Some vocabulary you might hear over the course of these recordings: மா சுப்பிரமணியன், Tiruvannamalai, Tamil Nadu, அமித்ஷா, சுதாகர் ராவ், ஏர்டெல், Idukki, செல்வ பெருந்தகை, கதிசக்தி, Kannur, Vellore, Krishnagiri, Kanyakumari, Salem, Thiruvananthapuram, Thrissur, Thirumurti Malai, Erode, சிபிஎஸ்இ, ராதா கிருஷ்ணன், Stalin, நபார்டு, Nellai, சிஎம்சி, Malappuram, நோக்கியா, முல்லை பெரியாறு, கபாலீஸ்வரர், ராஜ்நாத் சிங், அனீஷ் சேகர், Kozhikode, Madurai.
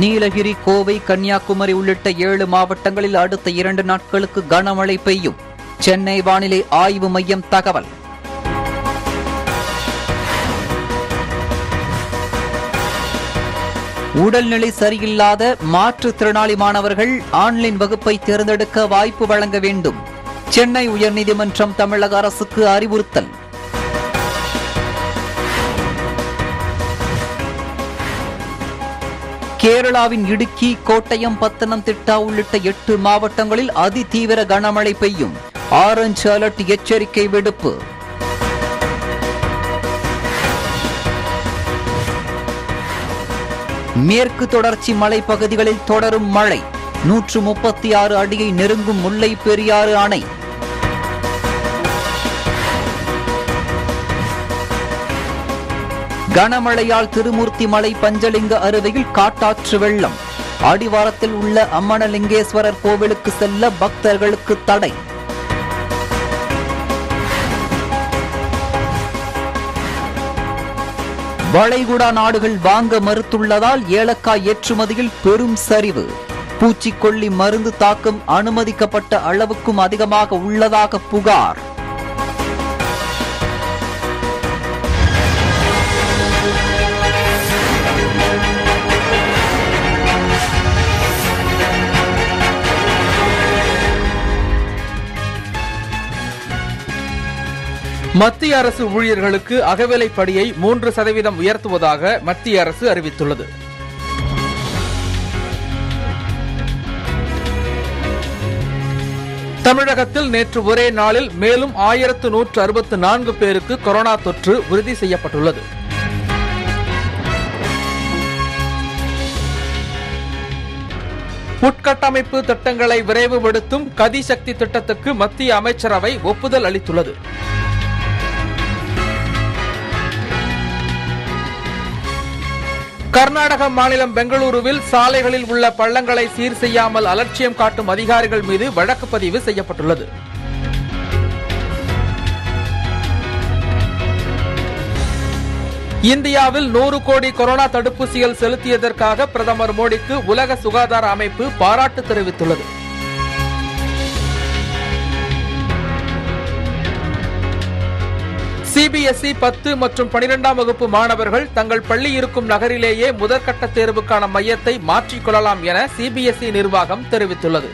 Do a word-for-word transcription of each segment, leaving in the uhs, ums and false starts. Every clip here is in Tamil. நீலகிரி, கோவை, கன்னியாகுமரி உள்ளிட்ட ஏழு மாவட்டங்களில் அடுத்த இரண்டு நாட்களுக்கு கனமழை பெய்யும். சென்னை வானிலை ஆய்வு மையம் தகவல். உடல்நிலை சரியில்லாத மாற்றுத்திறனாளி மாணவர்கள் ஆன்லைன் வகுப்பை தேர்ந்தெடுக்க வாய்ப்பு வழங்க வேண்டும். சென்னை உயர்நீதிமன்றம் தமிழக அரசுக்கு அறிவுறுத்தல். கேரளாவின் இடுக்கி, கோட்டயம், பத்தனம்திட்டா உள்ளிட்ட எட்டு மாவட்டங்களில் அதிதீவிர கனமழை பெய்யும். ஆரஞ்சு அலர்ட் எச்சரிக்கை விடுப்பு. மேற்கு தொடர்ச்சி மலைப்பகுதிகளில் தொடரும் மழை. நூற்று முப்பத்தி ஆறு அடியை நெருங்கும் முல்லை பெரியாறு அணை. கனமழையால் திருமூர்த்தி மலை பஞ்சலிங்க அருவியில் காட்டாற்று வெள்ளம். அடிவாரத்தில் உள்ள அமனலிங்கேஸ்வரர் கோவிலுக்கு செல்ல பக்தர்களுக்கு தடை. வளைகுடா நாடுகள் வாங்க மறுத்துள்ளதால் ஏலக்காய் ஏற்றுமதியில் பெரும் சரிவு. பூச்சிக்கொல்லி மருந்து தாக்கம் அனுமதிக்கப்பட்ட அளவுக்கும் அதிகமாக உள்ளதாக புகார். மத்திய அரசு ஊழியர்களுக்கு அகவிலைப்படியை மூன்று சதவீதம் உயர்த்துவதாக மத்திய அரசு அறிவித்துள்ளது. தமிழகத்தில் நேற்று ஒரே நாளில் மேலும் ஆயிரத்து நூற்று அறுபத்து நான்கு பேருக்கு கொரோனா தொற்று உறுதி செய்யப்பட்டுள்ளது. உட்கட்டமைப்பு திட்டங்களை விரைவுபடுத்தும் கதிசக்தி திட்டத்துக்கு மத்திய அமைச்சரவை ஒப்புதல் அளித்துள்ளது. கர்நாடக மாநிலம் பெங்களூருவில் சாலைகளில் உள்ள பள்ளங்களை சீர் செய்யாமல் அலட்சியம் காட்டும் அதிகாரிகள் மீது வழக்கு பதிவு செய்யப்பட்டுள்ளது. இந்தியாவில் நூறு கோடி கொரோனா தடுப்பூசிகள் செலுத்தியதற்காக பிரதமர் மோடிக்கு உலக சுகாதார அமைப்பு பாராட்டு தெரிவித்துள்ளது. சிபிஎஸ்இ பத்து மற்றும் பனிரெண்டாம் வகுப்பு மாணவர்கள் தங்கள் பள்ளி இருக்கும் நகரிலேயே முதற்கட்ட தேர்வுக்கான மையத்தை மாற்றிக்கொள்ளலாம் என சிபிஎஸ்இ நிர்வாகம் தெரிவித்துள்ளது.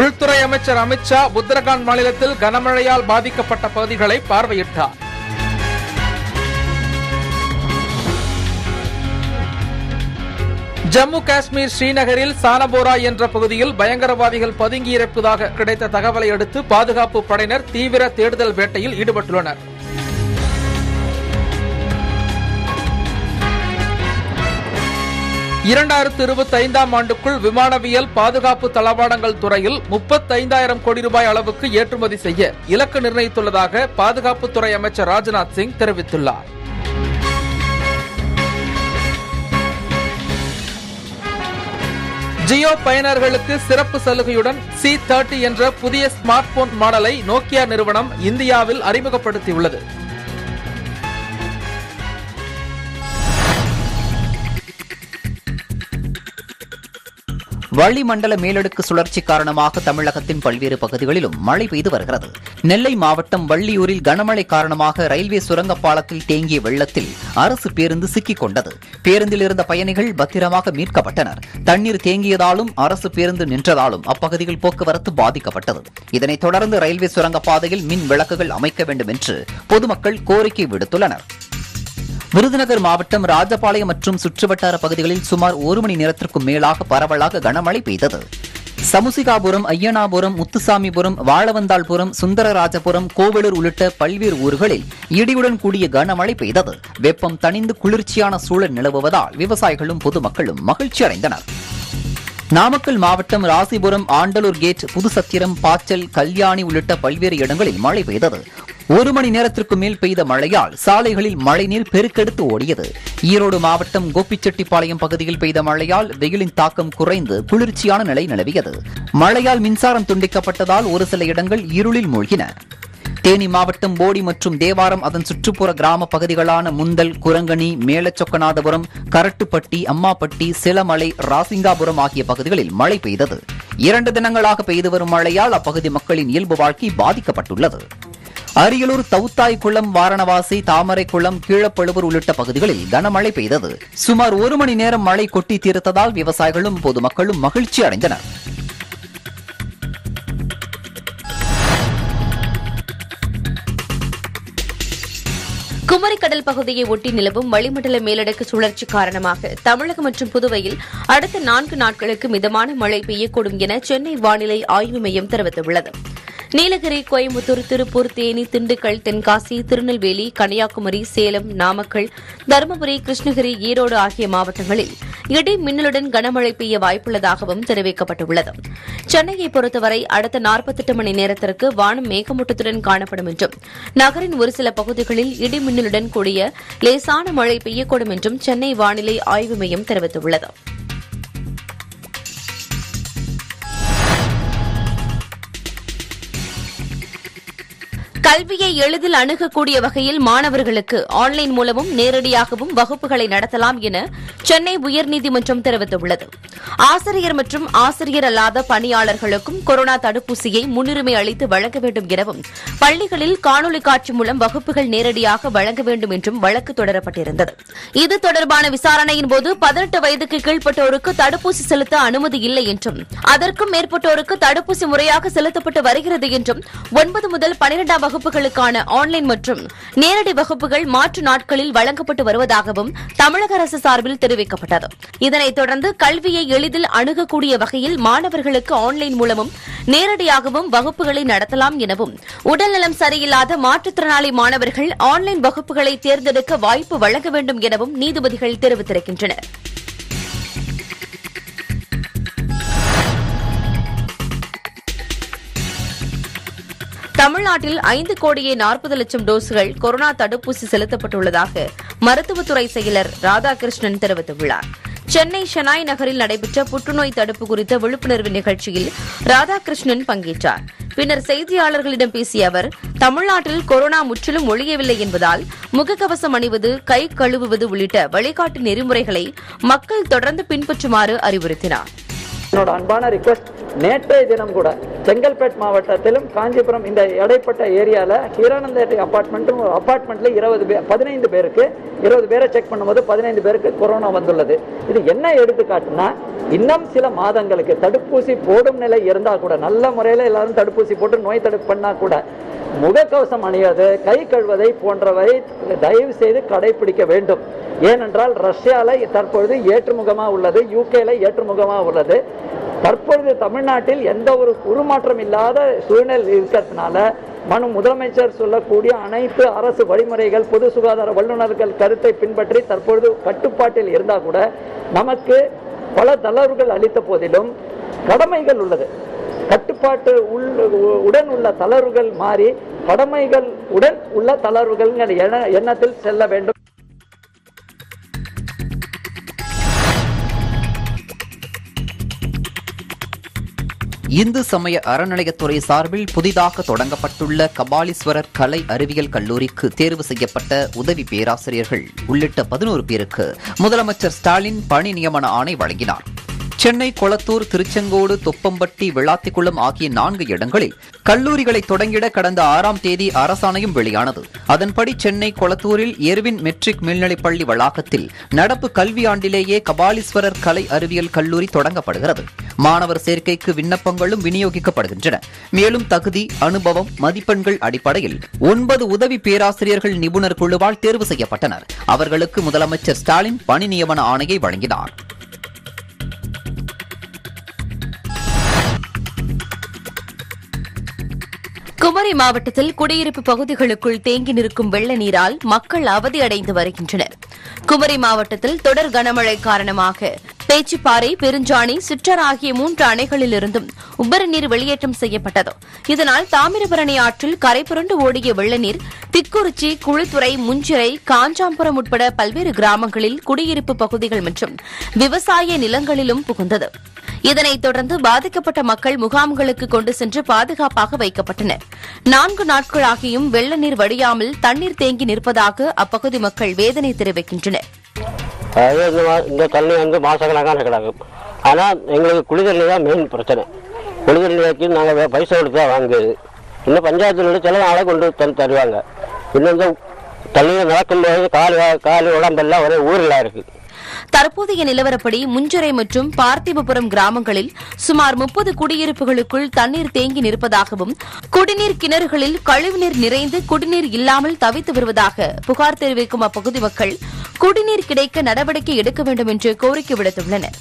உள்துறை அமைச்சர் அமித்ஷா உத்தரகாண்ட் மாநிலத்தில் கனமழையால் பாதிக்கப்பட்ட பகுதிகளை பார்வையிட்டார். ஜம்மு காஷ்மீர் ஸ்ரீநகரில் சானபோரா என்ற பகுதியில் பயங்கரவாதிகள் பதுங்கியிருப்பதாக கிடைத்த தகவலை அடுத்து பாதுகாப்பு படையினர் தீவிர தேடுதல் வேட்டையில் ஈடுபட்டுள்ளனர். இரண்டாயிரத்து இருபத்தி ஐந்தாம் ஆண்டுக்குள் விமானவியல் பாதுகாப்பு தளவாடங்கள் துறையில் முப்பத்தைந்தாயிரம் கோடி ரூபாய் அளவுக்கு ஏற்றுமதி செய்ய இலக்கு நிர்ணயித்துள்ளதாக பாதுகாப்புத்துறை அமைச்சர் ராஜ்நாத் சிங் தெரிவித்துள்ளார். ஜியோ பயனர்களுக்கு சிறப்பு சலுகையுடன் சி முப்பது என்ற புதிய ஸ்மார்ட் போன் மாடலை நோக்கியா நிறுவனம் இந்தியாவில் அறிமுகப்படுத்தியுள்ளது. வளிமண்டல மேலடுக்கு சுழற்சி காரணமாக தமிழகத்தின் பல்வேறு பகுதிகளிலும் மழை பெய்து வருகிறது. நெல்லை மாவட்டம் வள்ளியூரில் கனமழை காரணமாக ரயில்வே சுரங்கப்பாலத்தில் தேங்கிய வெள்ளத்தில் அரசு பேருந்து சிக்கிக் கொண்டது. பேருந்தில் இருந்த பயணிகள் பத்திரமாக மீட்கப்பட்டனர். தண்ணீர் தேங்கியதாலும் அரசு பேருந்து நின்றதாலும் அப்பகுதியில் போக்குவரத்து பாதிக்கப்பட்டது. இதனைத் தொடர்ந்து ரயில்வே சுரங்கப்பாதையில் மின் விளக்குகள் அமைக்க வேண்டும் என்று பொதுமக்கள் கோரிக்கை விடுத்துள்ளனர். விருதுநகர் மாவட்டம் ராஜபாளையம் மற்றும் சுற்றுவட்டார பகுதிகளில் சுமார் ஒரு மணி நேரத்திற்கும் மேலாக பரவலாக கனமழை பெய்தது. சமுசிகாபுரம், ஐயனாபுரம், முத்துசாமிபுரம், வாழவந்தாள்புரம், சுந்தரராஜபுரம், கோவலூர் உள்ளிட்ட பல்வேறு ஊர்களில் இடியுடன் கூடிய கனமழை பெய்தது. வெப்பம் தணிந்து குளிர்ச்சியான சூழல் நிலவுவதால் விவசாயிகளும் பொதுமக்களும் மகிழ்ச்சி அடைந்தனர். நாமக்கல் மாவட்டம் ராசிபுரம், ஆண்டலூர் கேட், புதுசத்திரம், பாச்சல், கல்யாணி உள்ளிட்ட பல்வேறு இடங்களில் மழை பெய்தது. ஒரு மணி நேரத்திற்கு மேல் பெய்த மழையால் சாலைகளில் மழைநீர் பெருக்கெடுத்து ஓடியது. ஈரோடு மாவட்டம் கோபிச்செட்டிப்பாளையம் பகுதியில் பெய்த மழையால் வெயிலின் தாக்கம் குறைந்து குளிர்ச்சியான நிலை நிலவியது. மழையால் மின்சாரம் துண்டிக்கப்பட்டதால் ஒரு சில இடங்கள் இருளில் மூழ்கின. தேனி மாவட்டம் போடி மற்றும் தேவாரம் அதன் சுற்றுப்புற கிராம பகுதிகளான முந்தல், குரங்கணி, மேலச்சொக்கநாதபுரம், கரட்டுப்பட்டி, அம்மாப்பட்டி, சிலமலை, ராசிங்காபுரம் ஆகிய பகுதிகளில் மழை பெய்தது. இரண்டு தினங்களாக பெய்து வரும் மழையால் அப்பகுதி மக்களின் இயல்பு வாழ்க்கை பாதிக்கப்பட்டுள்ளது. அரியலூர், தவுத்தாய்குளம், வாரணவாசி, தாமரைக்குளம், கீழப்பழுவூர் உள்ளிட்ட பகுதிகளில் கனமழை பெய்தது. சுமார் ஒரு மணி நேரம் மழை கொட்டி தீர்த்ததால் விவசாயிகளும் பொதுமக்களும் மகிழ்ச்சி அடைந்தனர். குமரிக்கடல் பகுதியை ஒட்டி நிலவும் வளிமண்டல மேலடுக்கு சுழற்சி காரணமாக தமிழகம் மற்றும் புதுவையில் அடுத்த நான்கு நாட்களுக்கு மிதமான மழை பெய்யக்கூடும் என சென்னை வானிலை ஆய்வு மையம் தெரிவித்துள்ளது. நீலகிரி, கோயம்புத்தூர், திருப்பூர், தேனி, திண்டுக்கல், தென்காசி, திருநெல்வேலி, கன்னியாகுமரி, சேலம், நாமக்கல், தருமபுரி, கிருஷ்ணகிரி, ஈரோடு ஆகிய மாவட்டங்களில் இடி மின்னலுடன் கனமழை பெய்ய வாய்ப்புள்ளதாகவும் தெரிவிக்கப்பட்டுள்ளது. சென்னையை பொறுத்தவரை அடுத்த நாற்பத்தெட்டு மணி நேரத்திற்கு வானம் மேகமூட்டத்துடன் காணப்படும் என்றும் நகரின் ஒரு சில பகுதிகளில் இடி மின்னலுடன் கூடிய லேசான மழை பெய்யக்கூடும் என்றும் சென்னை வானிலை ஆய்வு மையம் தெரிவித்துள்ளது. கல்வியை எளிதில் அணுகக்கூடிய வகையில் மாணவர்களுக்கு ஆன்லைன் மூலமும் நேரடியாகவும் வகுப்புகளை நடத்தலாம் என சென்னை உயர்நீதிமன்றம் தெரிவித்துள்ளது. ஆசிரியர் மற்றும் ஆசிரியர் அல்லாத பணியாளர்களுக்கும் கொரோனா தடுப்பூசியை முன்னுரிமை அளித்து வழங்க வேண்டும் எனவும் பள்ளிகளில் காணொலி காட்சி மூலம் வகுப்புகள் நேரடியாக வழங்க வேண்டும் என்றும் வழக்கு தொடரப்பட்டிருந்தது. இது தொடர்பான விசாரணையின் போது பதினெட்டு வயதுக்கு கீழ்ப்பட்டோருக்கு தடுப்பூசி செலுத்த அனுமதி இல்லை என்றும் அதற்கும் மேற்பட்டோருக்கு தடுப்பூசி முறையாக செலுத்தப்பட்டு வருகிறது என்றும் ஒன்பது முதல் பனிரெண்டாம் வகுப்புகளுக்கான ஆன்லைன் மற்றும் நேரடி வகுப்புகள் மாற்று நாட்களில் வழங்கப்பட்டு வருவதாகவும் தமிழக அரசு சார்பில் தெரிவிக்கப்பட்டது. இதனைத் தொடர்ந்து கல்வியை எளிதில் அணுகக்கூடிய வகையில் மாணவர்களுக்கு ஆன்லைன் மூலமும் நேரடியாகவும் வகுப்புகளை நடத்தலாம் எனவும் உடல்நலம் சரியில்லாத மாற்றுத்திறனாளி மாணவர்கள் ஆன்லைன் வகுப்புகளை தேர்ந்தெடுக்க வாய்ப்பு வழங்க வேண்டும் எனவும் நீதிபதிகள் தெரிவித்திருக்கின்றனர். தமிழ்நாட்டில் ஐந்து கோடியே நாற்பது லட்சம் டோஸ்கள் கொரோனா தடுப்பூசி செலுத்தப்பட்டுள்ளதாக மருத்துவத்துறை செயலர் ராதா கிருஷ்ணன் தெரிவித்துள்ளார். சென்னை ஷெனாய் நகரில் நடைபெற்ற புற்றுநோய் தடுப்பு குறித்த விழிப்புணர்வு நிகழ்ச்சியில் ராதா கிருஷ்ணன் பங்கேற்றார். பின்னர் செய்தியாளர்களிடம் பேசிய அவர், தமிழ்நாட்டில் கொரோனா முற்றிலும் ஒழியவில்லை என்பதால் முகக்கவசம் அணிவது, கை கழுவுவது உள்ளிட்ட வழிகாட்டு நெறிமுறைகளை மக்கள் தொடர்ந்து பின்பற்றுமாறு அறிவுறுத்தினார். என்னோட அன்பான ரிக்வெஸ்ட், நேற்றைய தினம் கூட செங்கல்பேட் மாவட்டத்திலும் காஞ்சிபுரம் இந்த இடைப்பட்ட ஏரியாவில் ஹீரானந்தேட்டை அப்பார்ட்மெண்ட்டும் அப்பார்ட்மெண்ட்ல இருபது பேர் பதினைந்து பேருக்கு இருபது பேரை செக் பண்ணும்போது பதினைந்து பேருக்கு கொரோனா வந்துள்ளது. இது என்ன எடுத்துக்காட்டுனா, இன்னும் சில மாதங்களுக்கு தடுப்பூசி போடும் நிலை இருந்தால் கூட, நல்ல முறையில் எல்லாரும் தடுப்பூசி போட்டு நோய் தடுப்பு பண்ணால் கூட, முகக்கவசம் அணியாது, கை கழுவதை போன்றவை தயவு செய்து கடைபிடிக்க வேண்டும். ஏனென்றால் ரஷ்யாவில் தற்பொழுது ஏற்றுமுகமாக உள்ளது, யூகேல ஏற்றுமுகமாக உள்ளது. தற்பொழுது தமிழ்நாட்டில் எந்த ஒரு உருமாற்றம் இல்லாத சூழ்நிலை இருக்கிறதுனால மனு முதலமைச்சர் சொல்லக்கூடிய அனைத்து அரசு வழிமுறைகள், பொது சுகாதார வல்லுநர்கள் கருத்தை பின்பற்றி தற்பொழுது கட்டுப்பாட்டில் இருந்தால் கூட, நமக்கு பல தளர்வுகள் அளித்த போதிலும் கடமைகள் உள்ளது. கட்டுப்பாட்டு உள் உடன் உள்ள தளர்வுகள் மாறி கடமைகள் உடன் உள்ள தளர்வுகள் எண்ணத்தில் செல்ல வேண்டும். இந்து சமய அறநிலையத்துறை சார்பில் புதிதாக தொடங்கப்பட்டுள்ள கபாலீஸ்வரர் கலை அறிவியல் கல்லூரிக்கு தேர்வு செய்யப்பட்ட உதவி பேராசிரியர்கள் உள்ளிட்ட பதினோரு பேருக்கு முதலமைச்சர் ஸ்டாலின் பணி நியமன ஆணை வழங்கினார். சென்னை, கொளத்தூர், திருச்செங்கோடு, தொப்பம்பட்டி, விளாத்திக்குளம் ஆகிய நான்கு இடங்களில் கல்லூரிகளை தொடங்கிட கடந்த ஆறாம் தேதி அரசாணையும் வெளியானது. அதன்படி சென்னை கொளத்தூரில் எர்வின் மெட்ரிக் மேல்நிலைப்பள்ளி வளாகத்தில் நடப்பு கல்வியாண்டிலேயே கபாலீஸ்வரர் கலை அறிவியல் கல்லூரி தொடங்கப்படுகிறது. மாணவர் சேர்க்கைக்கு விண்ணப்பங்களும் விநியோகிக்கப்படுகின்றன. மேலும் தகுதி, அனுபவம், மதிப்பெண்கள் அடிப்படையில் ஒன்பது உதவி பேராசிரியர்கள் நிபுணர் குழுவால் தேர்வு செய்யப்பட்டனர். அவர்களுக்கு முதலமைச்சர் ஸ்டாலின் பணி நியமன ஆணையை வழங்கினார். குமரி மாவட்டத்தில் குடியிருப்பு பகுதிகளுக்குள் தேங்கி நிற்கும் வெள்ள நீரால் மக்கள் அவதியடைந்து வருகின்றனர். குமரி மாவட்டத்தில் தொடர் கனமழை காரணமாக பேச்சிப்பாறை, பெருஞ்சாணி, சிற்றர் ஆகிய மூன்று அணைகளிலிருந்தும் உபரி நீர் வெளியேற்றம் செய்யப்பட்டது. இதனால் தாமிரபரணி ஆற்றில் கரைபுரண்டு ஓடிய வெள்ளநீர் திக்குறிச்சி, குழித்துறை, முஞ்சிறை, காஞ்சாம்பரம் உட்பட பல்வேறு கிராமங்களில் குடியிருப்பு பகுதிகள் மற்றும் விவசாய நிலங்களிலும் புகுந்தது. இதனைத் தொடர்ந்து பாதிக்கப்பட்ட மக்கள் முகாம்களுக்கு கொண்டு சென்று பாதுகாப்பாக வைக்கப்பட்டனர். நான்கு நாட்களாகியும் வெள்ள நீர் வடியாமல் தண்ணீர் தேங்கி நிற்பதாக அப்பகுதி மக்கள் வேதனை தெரிவிக்கின்றனர். இந்த தண்ணி வந்து மாசக்கணக்கான கிடக்கும். ஆனால் எங்களுக்கு குளிதண்ணி தான் மெயின் பிரச்சனை. குளிதண்ணி நாங்கள் பைசா கொடுத்து தான் வாங்குது. இன்னும் பஞ்சாயத்தில் சில நாளை கொண்டு தண்ணி தருவாங்க. இன்னும் தண்ணியில் நடக்கும்போது கால் காலி உடம்பெல்லாம் ஒரே ஊரில் இருக்குது. தற்போதைய நிலவரப்படி முஞ்சிறை மற்றும் பார்த்திபபுரம் கிராமங்களில் சுமார் முப்பது குடியிருப்புகளுக்குள் தண்ணீர் தேங்கி நிற்பதாகவும் குடிநீர் கிணறுகளில் கழிவுநீர் நிறைந்து குடிநீர் இல்லாமல் தவித்து வருவதாக புகார் தெரிவிக்கும் அப்பகுதி மக்கள் குடிநீர் கிடைக்க நடவடிக்கை எடுக்க வேண்டும் என்று கோரிக்கை விடுத்துள்ளனர்.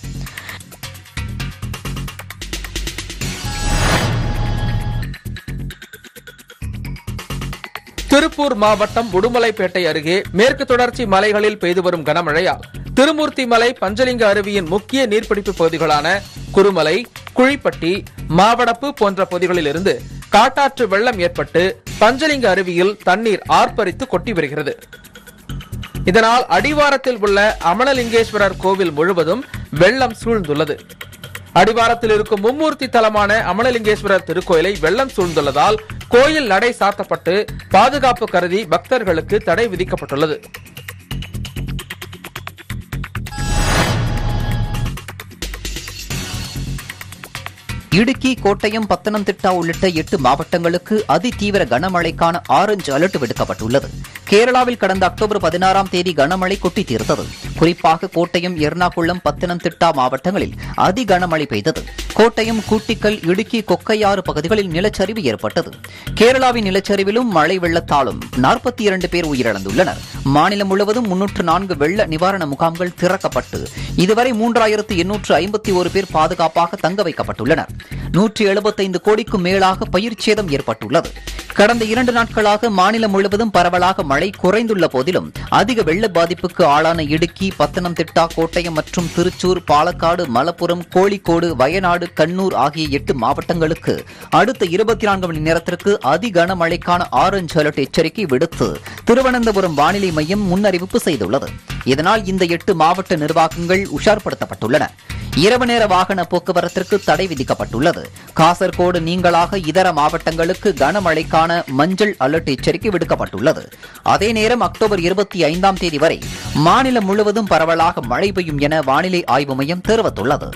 திருப்பூர் மாவட்டம் உடுமலைப்பேட்டை அருகே மேற்கு தொடர்ச்சி மலைகளில் பெய்து வரும் கனமழையால் திருமூர்த்தி மலை, பஞ்சலிங்க அருவியின் முக்கிய நீர்பிடிப்பு பகுதிகளான குருமலை, குழிப்பட்டி, மாவடப்பு போன்ற பகுதிகளிலிருந்து காட்டாற்று வெள்ளம் ஏற்பட்டு பஞ்சலிங்க அருவியில் தண்ணீர் ஆர்ப்பரித்து கொட்டி வருகிறது. இதனால் அடிவாரத்தில் உள்ள அமனலிங்கேஸ்வரர் கோவில் முழுவதும் வெள்ளம் சூழ்ந்துள்ளது. அடிவாரத்தில் இருக்கும் மும்மூர்த்தி தலமான அமனலிங்கேஸ்வரர் திருக்கோயிலை வெள்ளம் சூழ்ந்துள்ளதால் கோயில் நடை சாத்தப்பட்டு பாதுகாப்பு கருதி பக்தர்களுக்கு தடை விதிக்கப்பட்டுள்ளது. இடுக்கி, கோட்டயம், பத்தனம்திட்டா உள்ளிட்ட எட்டு மாவட்டங்களுக்கு அதிதீவிர கனமழைக்கான ஆரஞ்சு அலர்ட் விடுக்கப்பட்டுள்ளது. கேரளாவில் கடந்த அக்டோபர் பதினாறாம் தேதி கனமழை கொட்டி தீர்த்தது. குறிப்பாக கோட்டயம், எர்ணாகுளம், பத்தனம்திட்டா மாவட்டங்களில் அதி கனமழை பெய்தது. கோட்டயம், கூட்டிக்கல், இடுக்கி, கொக்கையாறு பகுதிகளில் நிலச்சரிவு ஏற்பட்டது. கேரளாவின் நிலச்சரிவிலும் மழை வெள்ளத்தாலும் நாற்பத்தி இரண்டு பேர் உயிரிழந்துள்ளனர். மாநிலம் முழுவதும் முன்னூற்று நான்கு வெள்ள நிவாரண முகாம்கள் திறக்கப்பட்டு இதுவரை மூன்றாயிரத்து எண்ணூற்று ஐம்பத்தி ஒரு பேர் பாதுகாப்பாக தங்க வைக்கப்பட்டுள்ளனர். நூற்றி எழுபத்தைந்து கோடிக்கும் மேலாக பயிர்ச்சேதம் ஏற்பட்டுள்ளது. கடந்த இரண்டு நாட்களாக மாநிலம் முழுவதும் பரவலாக மழை குறைந்துள்ள போதிலும் அதிக வெள்ள பாதிப்புக்கு ஆளான இடுக்கி, பத்தனம்திட்டா, கோட்டயம் மற்றும் திருச்சூர், பாலக்காடு, மலப்புரம், கோழிக்கோடு, வயநாடு, கண்ணூர் ஆகிய எட்டு மாவட்டங்களுக்கு அடுத்த இருபத்தி நான்கு மணி நேரத்திற்கு அதி கனமழைக்கான ஆரஞ்சு அலர்ட் எச்சரிக்கை விடுத்து திருவனந்தபுரம் வானிலை மையம் முன்னறிவிப்பு செய்துள்ளது. இதனால் இந்த எட்டு மாவட்ட நிர்வாகங்கள் உஷார்படுத்தப்பட்டுள்ளன. இரவு நேர வாகன போக்குவரத்திற்கு தடை விதிக்கப்பட்டுள்ளது. காசர்கோடு நீங்களாக இதர மாவட்டங்களுக்கு கனமழைக்கான மஞ்சள் அலர்ட் எச்சரிக்கை விடுக்கப்பட்டுள்ளது. அதே நேரம் அக்டோபர் இருபத்தி ஐந்தாம் தேதி வரை மாநிலம் முழுவதும் பரவலாக மழை பெய்யும் என வானிலை ஆய்வு மையம் தெரிவித்துள்ளது.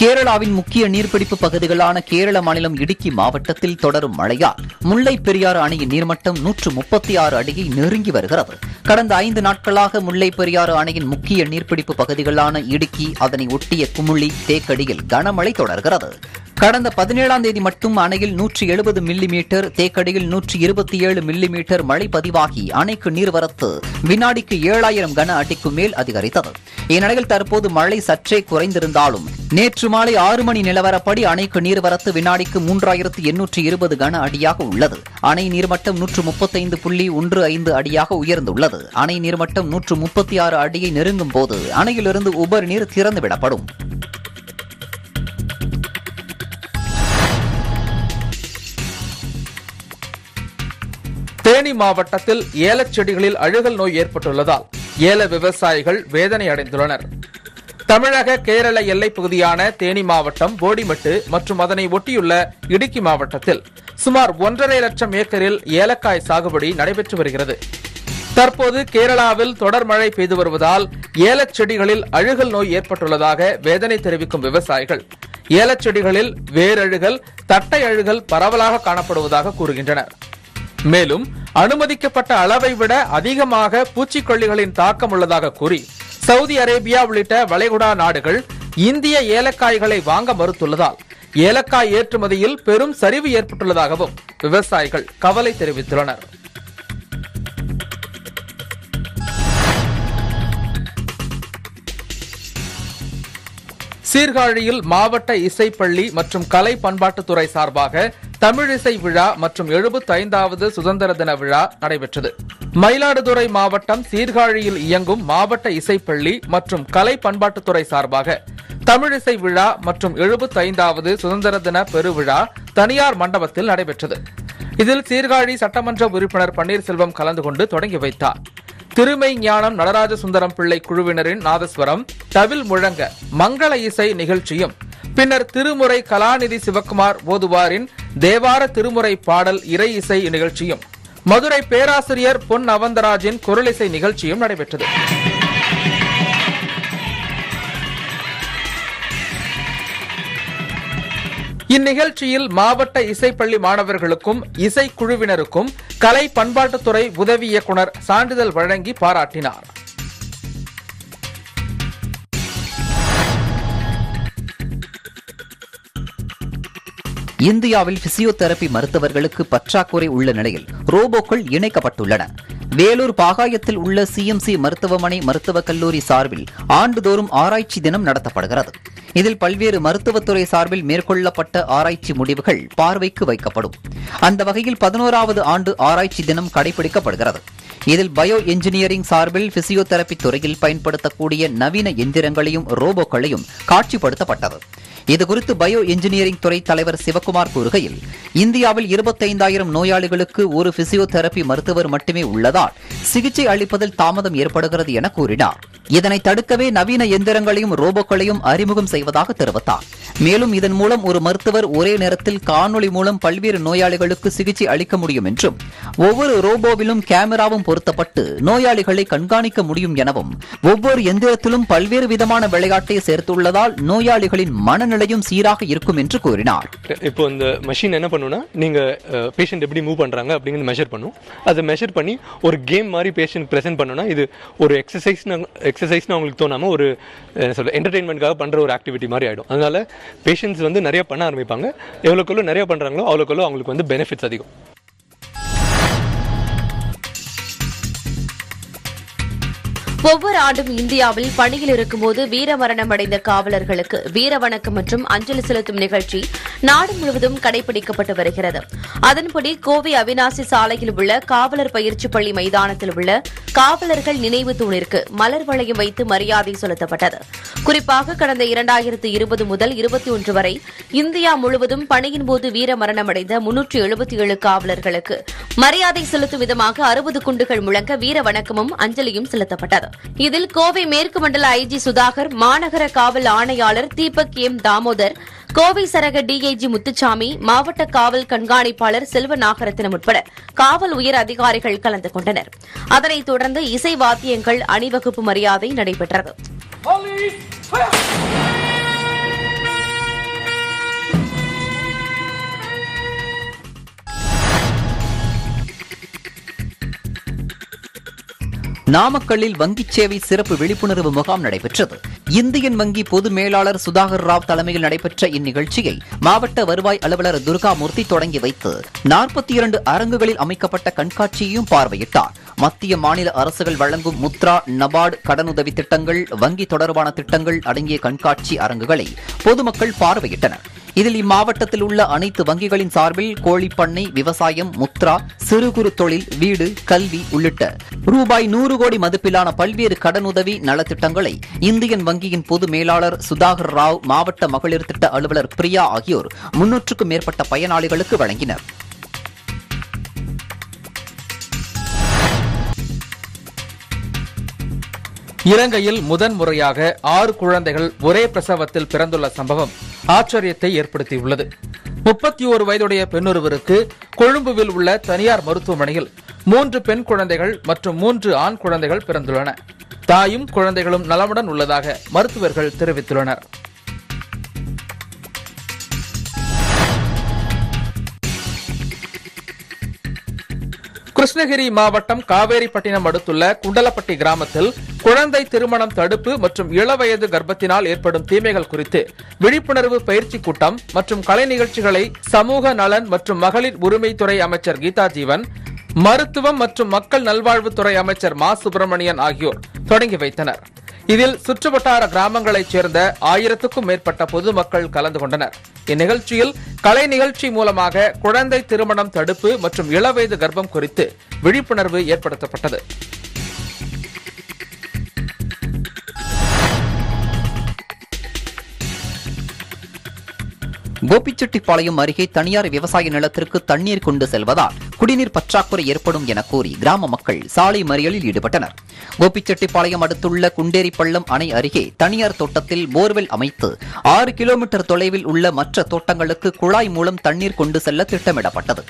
கேரளாவின் முக்கிய நீர்பிடிப்பு பகுதிகளான கேரள மாநிலம் இடுக்கி மாவட்டத்தில் தொடரும் மழையால் முல்லை பெரியாறு அணையின் நீர்மட்டம் நூற்று முப்பத்தி ஆறு அடியை நெருங்கி வருகிறது. கடந்த ஐந்து நாட்களாக முல்லை பெரியாறு அணையின் முக்கிய நீர்பிடிப்பு பகுதிகளான இடுக்கி, அதனை ஒட்டிய குமுளி, தேக்கடியில் கனமழை தொடர்கிறது. கடந்த பதினேழாம் தேதி மட்டும் அணையில் நூற்றி எழுபது மில்லி மீட்டர், தேக்கடியில் நூற்றி இருபத்தி ஏழு மில்லி மீட்டர் மழை பதிவாகி அணைக்கு நீர்வரத்து வினாடிக்கு ஏழாயிரம் கன அடிக்கு மேல் அதிகரித்தது. இந்நிலையில் தற்போது மழை சற்றே குறைந்திருந்தாலும் நேற்று மாலை ஆறு மணி நிலவரப்படி அணைக்கு நீர்வரத்து வினாடிக்கு மூன்றாயிரத்து எண்ணூற்று இருபது கன அடியாக உள்ளது. அணை நீர்மட்டம் நூற்று முப்பத்தைந்து புள்ளி ஒன்று ஐந்து அடியாக உயர்ந்துள்ளது. அணை நீர்மட்டம் நூற்று முப்பத்தி ஆறு அடியை நெருங்கும் போது அணையிலிருந்து உபரி நீர் திறந்துவிடப்படும். தேனி மாவட்டத்தில் ஏலச்செடிகளில் அழுகல் நோய் ஏற்பட்டுள்ளதால் ஏல விவசாயிகள் வேதனை அடைந்துள்ளனர். தமிழக கேரள எல்லைப் பகுதியான தேனி மாவட்டம் போடிமெட்டு மற்றும் அதனை ஒட்டியுள்ள இடுக்கி மாவட்டத்தில் சுமார் ஒன்றரை லட்சம் ஏக்கரில் ஏலக்காய் சாகுபடி நடைபெற்று வருகிறது. தற்போது கேரளாவில் தொடர் மழை பெய்து வருவதால் ஏலச்செடிகளில் அழுகல் நோய் ஏற்பட்டுள்ளதாக வேதனை தெரிவிக்கும் விவசாயிகள் ஏலச்செடிகளில் வேரழுகல், தட்டை அழுகல் பரவலாக காணப்படுவதாக கூறுகின்றனர். மேலும் அனுமதிக்கப்பட்ட அளவை விட அதிகமாக பூச்சிக்கொல்லிகளின் தாக்கம் உள்ளதாக கூறி சவுதி அரேபியா உள்ளிட்ட வளைகுடா நாடுகள் இந்திய ஏலக்காய்களை வாங்க மறுத்துள்ளதால் ஏலக்காய் ஏற்றுமதியில் பெரும் சரிவு ஏற்பட்டுள்ளதாகவும் விவசாயிகள் கவலை தெரிவித்துள்ளனர். சீர்காழியில் மாவட்ட இசைப்பள்ளி மற்றும் கலை பண்பாட்டுத்துறை சார்பாக தமிழிசை விழா மற்றும் எழுபத்தைந்தாவது சுதந்திர தின விழா நடைபெற்றது. மயிலாடுதுறை மாவட்டம் சீர்காழியில் இயங்கும் மாவட்ட இசைப்பள்ளி மற்றும் கலை பண்பாட்டுத்துறை சார்பாக தமிழிசை விழா மற்றும் எழுபத்தைந்தாவது சுதந்திர தின பெருவிழா தனியார் மண்டபத்தில் நடைபெற்றது. இதில் சீர்காழி சட்டமன்ற உறுப்பினர் பன்னீர்செல்வம் கலந்து கொண்டு தொடங்கி வைத்தார். திருமை ஞானம் நடராஜ சுந்தரம் பிள்ளை குழுவினரின் நாதஸ்வரம், தவில் முழங்க மங்கள இசை நிகழ்ச்சியும், பின்னர் திருமுறை கலாநிதி சிவக்குமார் போதுவாரின் தேவார திருமுறை பாடல் இறை இசை நிகழ்ச்சியும், மதுரை பேராசிரியர் பொன் அவந்தராஜின் குரலிசை நிகழ்ச்சியும் நடைபெற்றது. இந்நிகழ்ச்சியில் மாவட்ட இசைப்பள்ளி மாணவர்களுக்கும் இசைக்குழுவினருக்கும் கலை பண்பாட்டுத்துறை உதவி இயக்குநர் சான்றிதழ் வழங்கி பாராட்டினார். இந்தியாவில் பிசியோதெரபி மருத்துவர்களுக்கு பற்றாக்குறை உள்ள நிலையில் ரோபோக்கள் இணைக்கப்பட்டுள்ளன. வேலூர் பாகாயத்தில் உள்ள சிஎம்சி மருத்துவமனை மருத்துவக் கல்லூரி சார்பில் ஆண்டுதோறும் ஆராய்ச்சி தினம் நடத்தப்படுகிறது. இதில் பல்வேறு மருத்துவத்துறை சார்பில் மேற்கொள்ளப்பட்ட ஆராய்ச்சி முடிவுகள் பார்வைக்கு வைக்கப்படும். அந்த வகையில் பதினோராவது ஆண்டு ஆராய்ச்சி தினம் கடைபிடிக்கப்படுகிறது. இதில் பயோ என்ஜினியரிங் சார்பில் பிசியோதெரபி துறையில் பயன்படுத்தக்கூடிய நவீன எந்திரங்களையும் ரோபோக்களையும் காட்சிப்படுத்தப்பட்டது. இதுகுறித்து பயோ என்ஜினியரிங் துறை தலைவர் சிவக்குமார் கூறுகையில், இந்தியாவில் இருபத்தைந்தாயிரம் நோயாளிகளுக்கு ஒரு பிசியோதெரபி மருத்துவர் மட்டுமே உள்ளதால் சிகிச்சை அளிப்பதில் தாமதம் ஏற்படுகிறது என கூறினார். இதனை தடுக்கவே நவீன எந்திரங்களையும் ரோபோக்களையும் அறிமுகம் செய்வதாக தெரிவித்தார். மேலும் இதன் மூலம் ஒரு மருத்துவர் ஒரே நேரத்தில் காணொலி மூலம் பல்வேறு நோயாளிகளுக்கு சிகிச்சை அளிக்க முடியும் என்றும், ஒவ்வொரு ரோபோவிலும் கேமராவும் பொருத்தப்பட்டு நோயாளிகளை கண்காணிக்க முடியும் எனவும், ஒவ்வொரு எந்திரத்திலும் பல்வேறு விதமான விளையாட்டை சேர்த்துள்ளதால் நோயாளிகளின் மனநிலையும் சீராக இருக்கும் என்று கூறினார். இப்போ இந்த மெஷின் என்ன பண்ணுனா, நீங்க பேஷண்ட் எப்படி மூவ் பண்றாங்க அப்படிங்கிறது மெஷர் பண்ணும். அதை மெஷர் பண்ணி ஒரு கேம் மாதிரி பேஷண்ட் பிரசன்ட் பண்ணோம்னா, இது ஒரு எக்ஸசைஸ் எக்ஸசைஸ்னு அவங்களுக்கு தோணாமல் ஒரு என்ன சொல்ல என்டர்டெயின்மெண்ட்காக பண்ணுற ஒரு ஆக்டிவிட்டி மாதிரி ஆகிடும். அதனால் பேஷண்ட்ஸ் வந்து நிறையா பண்ண ஆரம்பிப்பாங்க. எவ்வளோக்குள்ளே நிறையா பண்ணுறாங்களோ அவ்வளோக்குள்ளே அவங்களுக்கு வந்து பெனிஃபிட்ஸ் அதிகம். ஒவ்வொரு ஆண்டும் இந்தியாவில் பணியில் இருக்கும்போது வீரமரணம் அடைந்த காவலர்களுக்கு வீரவணக்கம் மற்றும் அஞ்சலி செலுத்தும் நிகழ்ச்சி நாடு முழுவதும் கடைபிடிக்கப்பட்டு வருகிறது. அதன்படி கோவை அவினாசி சாலையில் உள்ள காவலர் பயிற்சி பள்ளி மைதானத்தில் உள்ள காவலர்கள் நினைவு தூணிற்கு மலர் வளையம் வைத்து மரியாதை செலுத்தப்பட்டது. குறிப்பாக கடந்த இரண்டாயிரத்து இருபது முதல் இருபத்தி ஒன்று வரை இந்தியா முழுவதும் பணியின் போது வீரமரணம் அடைந்த முன்னூற்று எழுபத்தி ஏழு காவலர்களுக்கு மரியாதை செலுத்தும் விதமாக அறுபது குண்டுகள் முழங்க வீரவணக்கமும் அஞ்சலியும் செலுத்தப்பட்டது. இதில் கோவை மேற்கு மண்டல ஐஜி சுதாகர், மாநகர காவல் ஆணையாளர் தீபக் எம் தாமோதர், கோவை சரக டிஐஜி முத்துசாமி, மாவட்ட காவல் கண்காணிப்பாளர் செல்வ நாகரத்தினம் உட்பட காவல் உயர் அதிகாரிகள் கலந்து கொண்டனர். அதனைத் தொடர்ந்து இசை வாத்தியங்கள் அணிவகுப்பு மரியாதை நடைபெற்றது. நாமக்கல்லில் வங்கிச் சேவை சிறப்பு விழிப்புணர்வு முகாம் நடைபெற்றது. இந்தியன் வங்கி பொது மேலாளர் சுதாகர் ராவ் தலைமையில் நடைபெற்ற இந்நிகழ்ச்சியை மாவட்ட வருவாய் அலுவலர் துர்காமூர்த்தி தொடங்கி வைத்து நாற்பத்தி இரண்டு அரங்குகளில் அமைக்கப்பட்ட கண்காட்சியையும் பார்வையிட்டார். மத்திய மாநில அரசுகள் வழங்கும் முத்ரா, நபார்டு கடனுதவி திட்டங்கள், வங்கி தொடர்பான திட்டங்கள் அடங்கிய கண்காட்சி அரங்குகளை பொதுமக்கள் பார்வையிட்டனர். இதில் இம்மாவட்டத்தில் உள்ள அனைத்து வங்கிகளின் சார்பில் கோழிப்பண்ணை, விவசாயம், முத்ரா, சிறு குறு தொழில், வீடு, கல்வி உள்ளிட்ட ரூபாய் நூறு கோடி மதிப்பிலான பல்வேறு கடனுதவி நலத்திட்டங்களை இந்தியன் வங்கியின் பொது மேலாளர் சுதாகர் ராவ், மாவட்ட மகளிர் திட்ட அலுவலர் பிரியா ஆகியோர் முன்னூற்றுக்கும் மேற்பட்ட பயனாளிகளுக்கு வழங்கினர். இலங்கையில் முதன்முறையாக ஆறு குழந்தைகள் ஒரே பிரசவத்தில் பிறந்துள்ள சம்பவம் ஆச்சரியத்தை ஏற்படுத்தியுள்ளது. முப்பத்தி ஒரு வயதுடைய பெண்ணொருவருக்கு கொழும்புவில் உள்ள தனியார் மருத்துவமனையில் மூன்று பெண் குழந்தைகள் மற்றும் மூன்று ஆண் குழந்தைகள் பிறந்துள்ளன. தாயும் குழந்தைகளும் நலமுடன் உள்ளதாக மருத்துவர்கள் தெரிவித்துள்ளனர். கிருஷ்ணகிரி மாவட்டம் காவேரிப்பட்டினம் அடுத்துள்ள குண்டலப்பட்டி கிராமத்தில் குழந்தை திருமணம் தடுப்பு மற்றும் இளவயது கர்ப்பத்தினால் ஏற்படும் தீமைகள் குறித்து விழிப்புணர்வு பயிற்சி கூட்டம் மற்றும் கலை நிகழ்ச்சிகளை சமூக நலன் மற்றும் மகளிர் உரிமைத்துறை அமைச்சர் கீதா ஜீவன், மருத்துவம் மற்றும் மக்கள் நல்வாழ்வுத்துறை அமைச்சர் மா சுப்பிரமணியன் ஆகியோர் தொடங்கி வைத்தனர். இதில் சுற்றுவட்டார கிராமங்களைச் சேர்ந்த ஆயிரத்துக்கும் மேற்பட்ட பொதுமக்கள் கலந்து கொண்டனர். இந்நிகழ்ச்சியில் கலை நிகழ்ச்சி மூலமாக குழந்தை திருமணம் தடுப்பு மற்றும் இளவயது கர்ப்பம் குறித்து விழிப்புணர்வு ஏற்படுத்தப்பட்டது. கோபிச்செட்டிப்பாளையம் அருகே தனியார் விவசாய நிலத்திற்கு தண்ணீர் கொண்டு செல்வதால் குடிநீர் பற்றாக்குறை ஏற்படும் என கூறி கிராம மக்கள் சாலை மறியலில் ஈடுபட்டனர். கோபிச்செட்டிப்பாளையம் அடுத்துள்ள குண்டேரிப்பள்ளம் அணை அருகே தனியார் தோட்டத்தில் போர்வெல் அமைத்து ஆறு கிலோமீட்டர் தொலைவில் உள்ள மற்ற தோட்டங்களுக்கு குழாய் மூலம் தண்ணீர் கொண்டு செல்ல திட்டமிடப்பட்டது.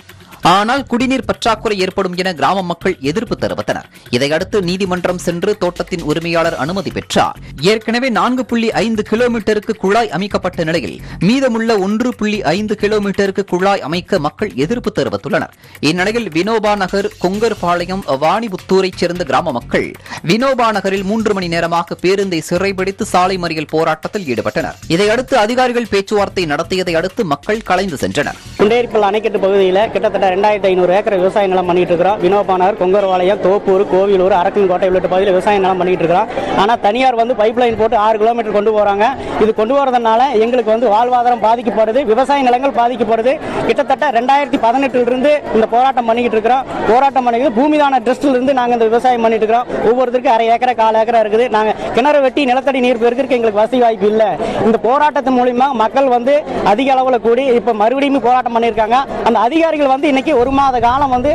ஆனால் குடிநீர் பற்றாக்குறை ஏற்படும் என கிராம மக்கள் எதிர்ப்பு தெரிவித்தனர். இதையடுத்து நீதிமன்றம் சென்று தோட்டத்தின் உரிமையாளர் அனுமதி பெற்றார். ஏற்கனவே நான்கு புள்ளி ஐந்து கிலோமீட்டருக்கு குழாய் அமைக்கப்பட்ட நிலையில் மீதமுள்ள ஒன்று புள்ளி ஐந்து கிலோமீட்டருக்கு குழாய் அமைக்க மக்கள் எதிர்ப்பு தெரிவித்துள்ளனர். இந்நிலையில் வினோபா நகர், கொங்கர்பாளையம், வாணிபுத்தூரைச் சேர்ந்த கிராம மக்கள் வினோபா நகரில் மூன்று மணி நேரமாக பேருந்தை சிறைபிடித்து சாலை மறியல் போராட்டத்தில் ஈடுபட்டனர். இதையடுத்து அதிகாரிகள் பேச்சுவார்த்தை நடத்தியதை அடுத்து மக்கள் கலைந்து சென்றனர். ரெண்டாயிரத்தி ஐநூறு ஏக்கர் விவசாய நிலம் பண்ணிட்டு இருக்கிறோம். வினோபானார், கொங்கர்பாளையம், தோப்பூர், கோவிலூர், அரக்கன்கோட்டை உள்ளிட்ட பகுதியில் விவசாய நிலம் பண்ணிட்டு இருக்கிறோம். ஆனால் தனியார் வந்து பைப் லைன் போட்டு ஆறு கிலோமீட்டர் கொண்டு போறாங்க. இது கொண்டு வரதுனால எங்களுக்கு வந்து வாழ்வாதாரம் பாதிக்கப்படுது, விவசாய நிலங்கள் பாதிக்கப்படுது. கிட்டத்தட்ட ரெண்டாயிரத்தி பதினெட்டுல இருந்து இந்த போராட்டம் பண்ணிக்கிட்டு இருக்கிறோம். போராட்டம் பண்ணி பூமிதான ட்ரஸ்ட்ல இருந்து நாங்கள் இந்த விவசாயம் பண்ணிட்டு இருக்கிறோம். ஒவ்வொருத்தருக்கு அரை ஏக்கரை கால் ஏக்கரா இருக்குது. நாங்கள் கிணறு வெட்டி நிலத்தடி நீர் பெருக்கிறதுக்கு எங்களுக்கு வசதி வாய்ப்பு இல்லை. இந்த போராட்டத்தின் மூலியமா மக்கள் வந்து அதிக அளவில் கூடி இப்போ மறுபடியும் போராட்டம் பண்ணியிருக்காங்க. அந்த அதிகாரிகள் வந்து இன்னைக்கு ஒரு மாத காலம் வந்து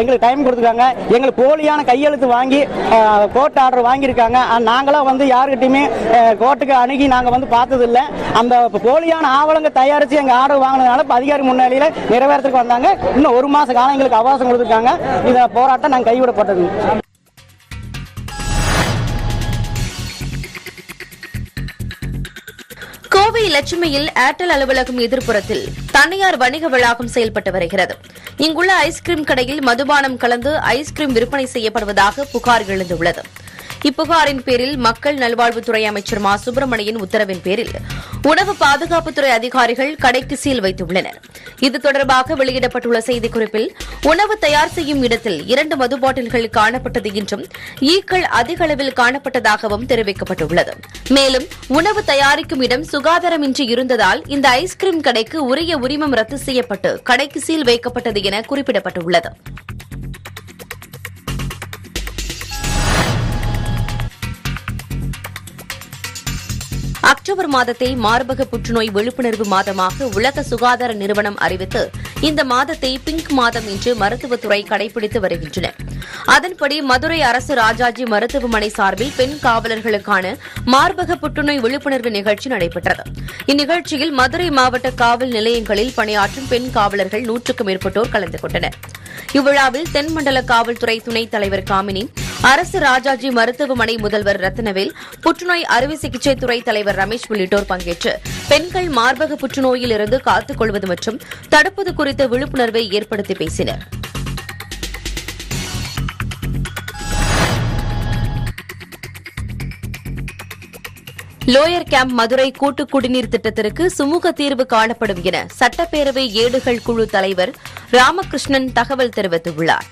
எங்களுக்கு டைம் கொடுத்துருக்காங்க. எங்களுக்கு போலியான கையெழுத்து வாங்கி கோர்ட் ஆர்டர் வாங்கியிருக்காங்க. நாங்களாம் வந்து யாருக்கிட்டையுமே கோர்ட்டுக்கு அணுகி நாங்கள் வந்து பார்த்தது இல்லை. அந்த போலியான ஆவணங்கள் தயாரித்து எங்கள் ஆர்டர் வாங்கினதுனால இப்போ அதிகாரி முன்னாடியில் நிறைவேறத்துக்கு வந்தாங்க. இன்னும் ஒரு மாத காலம் எங்களுக்கு அவகாசம் கொடுத்துருக்காங்க. இந்த போராட்டம் நாங்கள் கைவிடப்பட்டது. கோவை லட்சுமியில் ஏர்டெல் அலுவலகம் எதிர்ப்புறத்தில் தனியார் வணிக வளாகம் செயல்பட்டு வருகிறது. இங்குள்ள ஐஸ்கிரீம் கடையில் மதுபானம் கலந்து ஐஸ்கிரீம் விற்பனை செய்யப்படுவதாக புகார் எழுந்துள்ளது. இப்புகாரின் பேரில் மக்கள் நல்வாழ்வுத்துறை அமைச்சர் மா சுப்பிரமணியின் உத்தரவின் பேரில் உணவு பாதுகாப்புத்துறை அதிகாரிகள் கடைக்கு சீல் வைத்துள்ளனர். இது தொடர்பாக வெளியிடப்பட்டுள்ள செய்திக்குறிப்பில் உணவு தயார் செய்யும் இடத்தில் இரண்டு மது பாட்டில்கள் காணப்பட்டது என்றும் ஈக்கள் அதிக அளவில் காணப்பட்டதாகவும் தெரிவிக்கப்பட்டுள்ளது. மேலும் உணவு தயாரிக்கும் இடம் சுகாதாரமின்றி இருந்ததால் இந்த ஐஸ்கிரீம் கடைக்கு உரிய உரிமம் ரத்து செய்யப்பட்டு கடைக்கு சீல் வைக்கப்பட்டது என குறிப்பிடப்பட்டுள்ளது. அக்டோபர் மாதத்தை மார்பக புற்றுநோய் விழிப்புணர்வு மாதமாக உலக சுகாதார நிறுவனம் அறிவித்து இந்த மாதத்தை பிங்க் மாதம் என்று மருத்துவத்துறை கடைபிடித்து வருகின்றனர். அதன்படி மதுரை அரசு ராஜாஜி மருத்துவமனை சார்பில் பெண் காவலர்களுக்கான மார்பக புற்றுநோய் விழிப்புணர்வு நிகழ்ச்சி நடைபெற்றது. இந்நிகழ்ச்சியில் மதுரை மாவட்ட காவல் நிலையங்களில் பணியாற்றும் பெண் காவலர்கள் நூற்றுக்கும் மேற்பட்டோர் கலந்து கொண்டனர். இவ்விழாவில் தென்மண்டல காவல்துறை துணைத் தலைவர் காமினி, அரசு ராஜாஜி மருத்துவமனை முதல்வர் ரத்னவேல், புற்றுநோய் அறுவை சிகிச்சை துறை தலைவர் ரமேஷ் உள்ளிட்டோர் பங்கேற்று பெண்கள் மார்பக புற்றுநோயில் இருந்து காத்துக் கொள்வது மற்றும் தடுப்பது குறித்த விழிப்புணர்வை ஏற்படுத்தி பேசினர். லோயர் கேம்ப் மதுரை கூட்டு குடிநீர் திட்டத்திற்கு சுமூக தீர்வு காணப்படும் என சட்டப்பேரவை ஏடுகள் குழு தலைவர் ராமகிருஷ்ணன் தகவல் தெரிவித்துள்ளார்.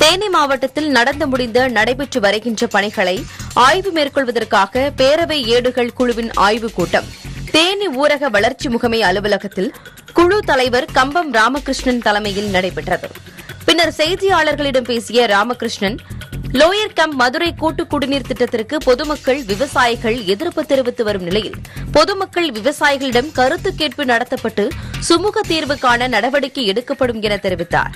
தேனி மாவட்டத்தில் நடந்து முடிந்த நடைபெற்று வருகின்ற பணிகளை ஆய்வு மேற்கொள்வதற்காக பேரவை ஏடுகள் குழுவின் ஆய்வுக் கூட்டம் தேனி ஊரக வளர்ச்சி முகமை அலுவலகத்தில் குழு தலைவர் கம்பம் ராமகிருஷ்ணன் தலைமையில் நடைபெற்றது. பின்னர் செய்தியாளர்களிடம் பேசிய ராமகிருஷ்ணன், லோயர் கேம்ப் மதுரை கூட்டு குடிநீர் திட்டத்திற்கு பொதுமக்கள், விவசாயிகள் எதிர்ப்பு தெரிவித்து வரும் நிலையில் பொதுமக்கள், விவசாயிகளிடம் கருத்து கேட்பு நடத்தப்பட்டு சுமூக தீர்வு காண நடவடிக்கை எடுக்கப்படும் என தெரிவித்தார்.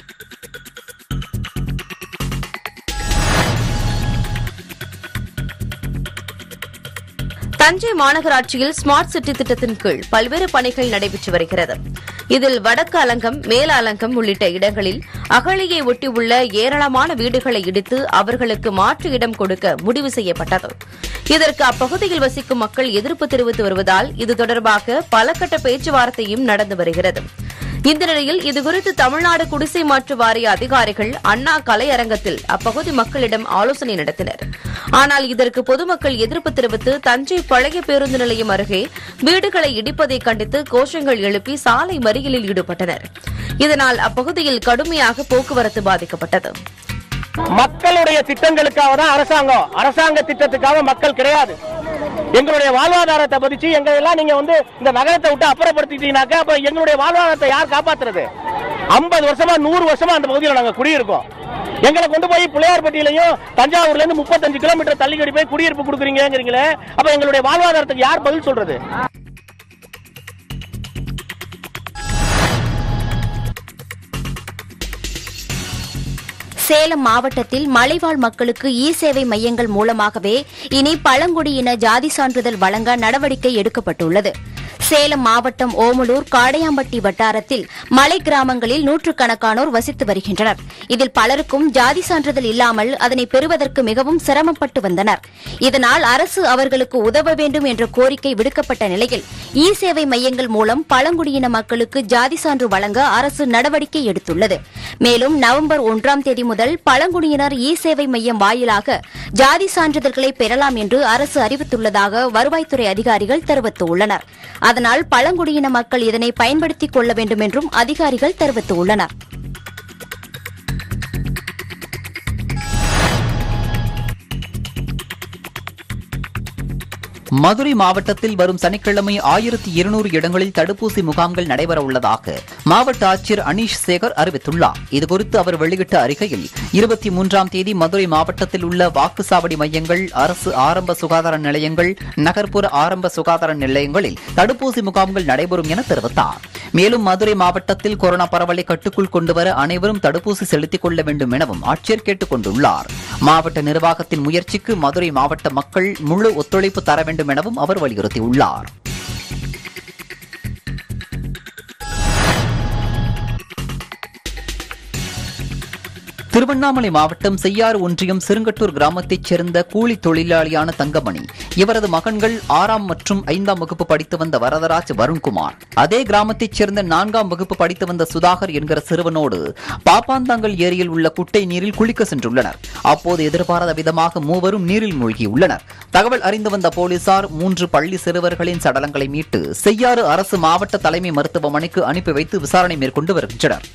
தஞ்சை மாநகராட்சியில் ஸ்மார்ட் சிட்டி திட்டத்தின் கீழ் பல்வேறு பணிகள் நடைபெற்று வருகிறது. இதில் வடக்கு அலங்கம், மேல அலங்கம் உள்ளிட்ட இடங்களில் அகழியை ஒட்டியுள்ள ஏராளமான வீடுகளை இடித்து அவர்களுக்கு மாற்று இடம் கொடுக்க முடிவு செய்யப்பட்டது. இதற்கு அப்பகுதியில் வசிக்கும் மக்கள் எதிர்ப்பு தெரிவித்து வருவதால் இது தொடர்பாக பல கட்ட பேச்சுவார்த்தையும் நடந்து வருகிறது. இந்த நிலையில் இதுகுறித்து தமிழ்நாடு குடிசை மாற்று வாரிய அதிகாரிகள் அண்ணா கலையரங்கத்தில் அப்பகுதி மக்களிடம் ஆலோசனை நடத்தினர். ஆனால் இதற்கு பொதுமக்கள் எதிர்ப்பு தெரிவித்து தஞ்சை பழைய பேருந்து நிலையம் அருகே வீடுகளை இடிப்பதை கண்டித்து கோஷங்கள் எழுப்பி சாலை மறியலில் ஈடுபட்டனர். இதனால் அப்பகுதியில் கடுமையாக போக்குவரத்து பாதிக்கப்பட்டது. மக்களுடைய திட்டங்களுக்காக தான் அரசாங்கம், அரசாங்க திட்டத்துக்காக மக்கள் கிடையாது. எங்களுடைய வாழ்வாதாரத்தை பறிச்சு எங்கெல்லாம் நீங்க வந்து இந்த நகரத்தை விட்டு அப்புறப்படுத்திட்டீங்கன்னாக்கா அப்ப எங்களுடைய வாழ்வாதாரத்தை யார் காப்பாத்துறது? ஐம்பது வருஷமா நூறு வருஷமா அந்த பகுதியில் நாங்கள் குடியிருக்கோம். எங்களை கொண்டு போய் பிள்ளையார்பட்டியிலையும் தஞ்சாவூர்ல இருந்து முப்பத்தஞ்சு கிலோமீட்டர் தள்ளிக்கடி போய் குடியிருப்பு கொடுக்குறீங்கிறீங்களே, அப்ப எங்களுடைய வாழ்வாதாரத்துக்கு யார் பதில் சொல்றது? சேலம் மாவட்டத்தில் மலைவாழ் மக்களுக்கு இ சேவை மையங்கள் மூலமாகவே இனி பழங்குடியின ஜாதி சான்றிதழ் வழங்க நடவடிக்கை எடுக்கப்பட்டுள்ளது. சேலம் மாவட்டம் ஓமலூர் காடையாம்பட்டி வட்டாரத்தில் மலை கிராமங்களில் நூற்றுக்கணக்கானோர் வசித்து வருகின்றனர். இதில் பலருக்கும் ஜாதி சான்றிதழ் இல்லாமல் அதனை பெறுவதற்கு மிகவும் சிரமப்பட்டு வந்தனர். இதனால் அரசு அவர்களுக்கு உதவ வேண்டும் என்ற கோரிக்கை விடுக்கப்பட்ட நிலையில் இ சேவை மையங்கள் மூலம் பழங்குடியின மக்களுக்கு ஜாதி சான்று வழங்க அரசு நடவடிக்கை எடுத்துள்ளது. மேலும் நவம்பர் ஒன்றாம் தேதி முதல் பழங்குடியினர் இ சேவை மையம் வாயிலாக ஜாதி சான்றிதழ்களை பெறலாம் என்று அரசு அறிவித்துள்ளதாக வருவாய்த்துறை அதிகாரிகள் தெரிவித்துள்ளனர். அதனால் பழங்குடியின மக்கள் இதனை பயன்படுத்திக் கொள்ள வேண்டும் என்றும் அதிகாரிகள் தெரிவித்துள்ளனர். மதுரை மாவட்டத்தில் வரும் சனிக்கிழமை ஆயிரத்தி இருநூறு இடங்களில் தடுப்பூசி முகாம்கள் நடைபெற உள்ளதாக மாவட்ட ஆட்சியர் அனீஷ் சேகர் அறிவித்துள்ளார். இதுகுறித்து அவர் வெளியிட்ட அறிக்கையில் இருபத்தி மூன்றாம் தேதி மதுரை மாவட்டத்தில் உள்ள வாக்குச்சாவடி மையங்கள், அரசு ஆரம்ப சுகாதார நிலையங்கள், நகர்ப்புற ஆரம்ப சுகாதார நிலையங்களில் தடுப்பூசி முகாம்கள் நடைபெறும் என தெரிவித்தார். மேலும் மதுரை மாவட்டத்தில் கொரோனா பரவலை கட்டுக்குள் கொண்டுவர அனைவரும் தடுப்பூசி செலுத்திக் கொள்ள வேண்டும் எனவும் ஆட்சியர் கேட்டுக் கொண்டுள்ளார். மாவட்ட நிர்வாகத்தின் முயற்சிக்கு மதுரை மாவட்ட மக்கள் முழு ஒத்துழைப்பு தர வேண்டும் எனவும் அவர் வலியுறுத்தியுள்ளார். திருவண்ணாமலை மாவட்டம் செய்யாறு ஒன்றியம் சிறுங்கட்டூர் கிராமத்தைச் சேர்ந்த கூலி தொழிலாளியான தங்கமணி, இவரது மகன்கள் ஆறாம் மற்றும் ஐந்தாம் வகுப்பு படித்து வந்த வரதராஜ், வருண்குமார். அதே கிராமத்தைச் சேர்ந்த நான்காம் வகுப்பு படித்து வந்த சுதாகர் என்கிற சிறுவனோடு பாப்பாந்தாங்கல் ஏரியில் உள்ள குட்டை நீரில் குளிக்க சென்றுள்ளனர். அப்போது எதிர்பாராத விதமாக மூவரும் நீரில் மூழ்கியுள்ளனர். தகவல் அறிந்து வந்த போலீசார் மூன்று பள்ளி சிறுவர்களின் சடலங்களை மீட்டு செய்யாறு அரசு மாவட்ட தலைமை மருத்துவமனைக்கு அனுப்பி வைத்து விசாரணை மேற்கொண்டு வருகின்றனர்.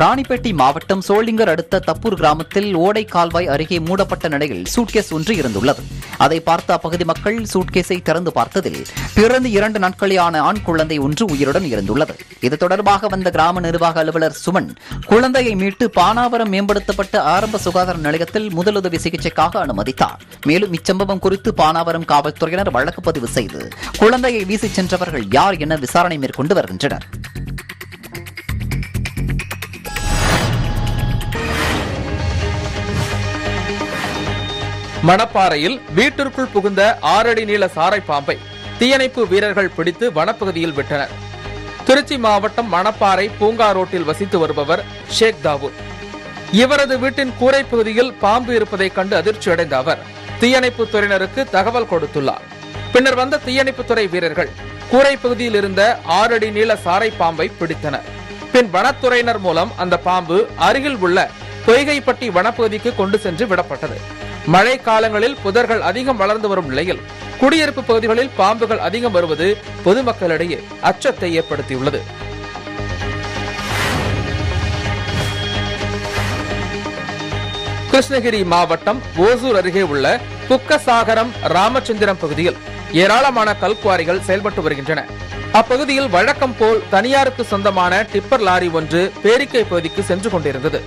ராணிப்பேட்டை மாவட்டம் சோளிங்கர் அடுத்த தப்பூர் கிராமத்தில் ஓடை கால்வாய் அருகே மூடப்பட்ட நிலையில் சூட்கேஸ் ஒன்று இருந்துள்ளது. அதை பார்த்த அப்பகுதி மக்கள் சூட்கேஸை திறந்து பார்த்ததில் பிறந்து இரண்டு நாட்களிலான ஆண் குழந்தை ஒன்று உயிருடன் இருந்துள்ளது. இது தொடர்பாக வந்த கிராம நிர்வாக அலுவலர் சுமன் குழந்தையை மீட்டு பானாவரம் மேம்படுத்தப்பட்ட ஆரம்ப சுகாதார நிலையத்தில் முதலுதவி சிகிச்சைக்காக அனுமதித்தார். மேலும் இச்சம்பவம் குறித்து பானாவரம் காவல்துறையினர் வழக்கு பதிவு செய்து குழந்தையை வீசிச் சென்றவர்கள் யார் என விசாரணை மேற்கொண்டு வருகின்றனர். மணப்பாறையில் வீட்டிற்குள் புகுந்த ஆறடி நீள சாரை பாம்பை தீயணைப்பு வீரர்கள் பிடித்து வனப்பகுதியில் விட்டனர். திருச்சி மாவட்டம் மணப்பாறை பூங்கா ரோட்டில் வசித்து வருபவர் ஷேக் தாவூத். இவரது வீட்டின் கூரை பகுதியில் பாம்பு இருப்பதை கண்டு அதிர்ச்சி அடைந்த அவர் தீயணைப்பு துறையினருக்கு தகவல் கொடுத்துள்ளார். பின்னர் வந்த தீயணைப்பு துறை வீரர்கள் கூரை பகுதியில் இருந்த ஆறடி நீள சாரை பாம்பை பிடித்தனர். பின் வனத்துறையினர் மூலம் அந்த பாம்பு அருகில் உள்ள பொய்கைப்பட்டி வனப்பகுதிக்கு கொண்டு சென்று விடப்பட்டது. மழை காலங்களில் புதர்கள் அதிகம் வளர்ந்து வரும் நிலையில் குடியிருப்பு பகுதிகளில் பாம்புகள் அதிகம் வருவது பொதுமக்களிடையே அச்சத்தை ஏற்படுத்தியுள்ளது. கிருஷ்ணகிரி மாவட்டம் ஓசூர் அருகே உள்ள புக்கசாகரம் ராமச்சந்திரம் பகுதியில் ஏராளமான கல்குவாரிகள் செயல்பட்டு வருகின்றன. அப்பகுதியில் வழக்கம் போல் தனியாருக்கு சொந்தமான டிப்பர் லாரி ஒன்று பேரிக்கை பகுதிக்கு சென்று கொண்டிருந்தது.